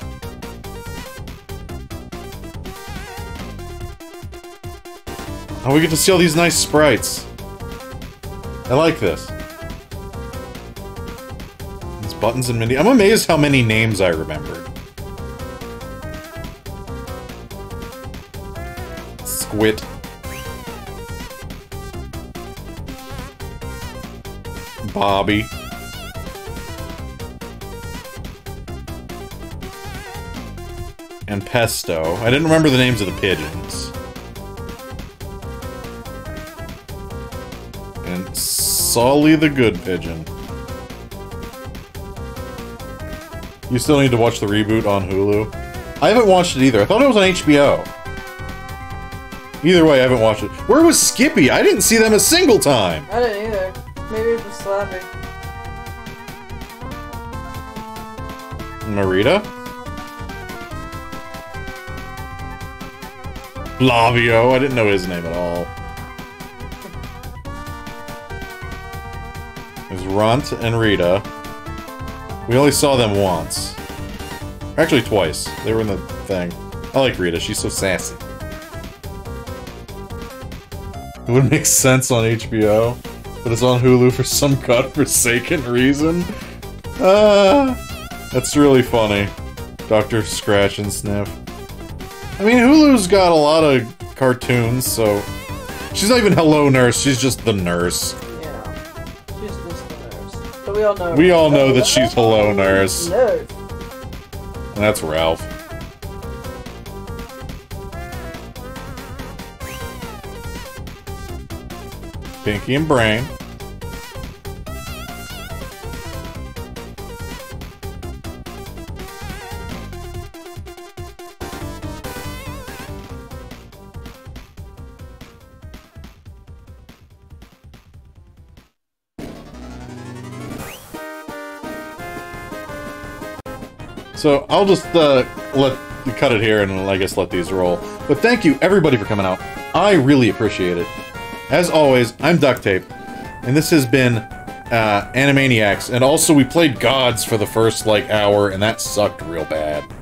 Oh, we get to see all these nice sprites. I like this. It's Buttons and Mindy. I'm amazed how many names I remembered. Squid. Bobby. And Pesto. I didn't remember the names of the pigeons. Solly the Good Pigeon. You still need to watch the reboot on Hulu. I haven't watched it either. I thought it was on HBO. Either way, I haven't watched it. Where was Skippy? I didn't see them a single time. I didn't either. Maybe it was Slappy. Marita? Flavio. I didn't know his name at all. Runt and Rita. We only saw them once. Actually, twice. They were in the thing. I like Rita. She's so sassy. It wouldn't make sense on HBO, but it's on Hulu for some godforsaken reason. That's really funny. Dr. Scratch and Sniff. I mean, Hulu's got a lot of cartoons, so... She's not even Hello Nurse, she's just the nurse. We all know that she's Hello Nurse. Nurse. And that's Ralph. Pinky and Brain. So I'll just cut it here and I guess let these roll. But thank you everybody for coming out. I really appreciate it. As always, I'm DuckTape, and this has been Animaniacs. And also we played Gods for the first like hour, and that sucked real bad.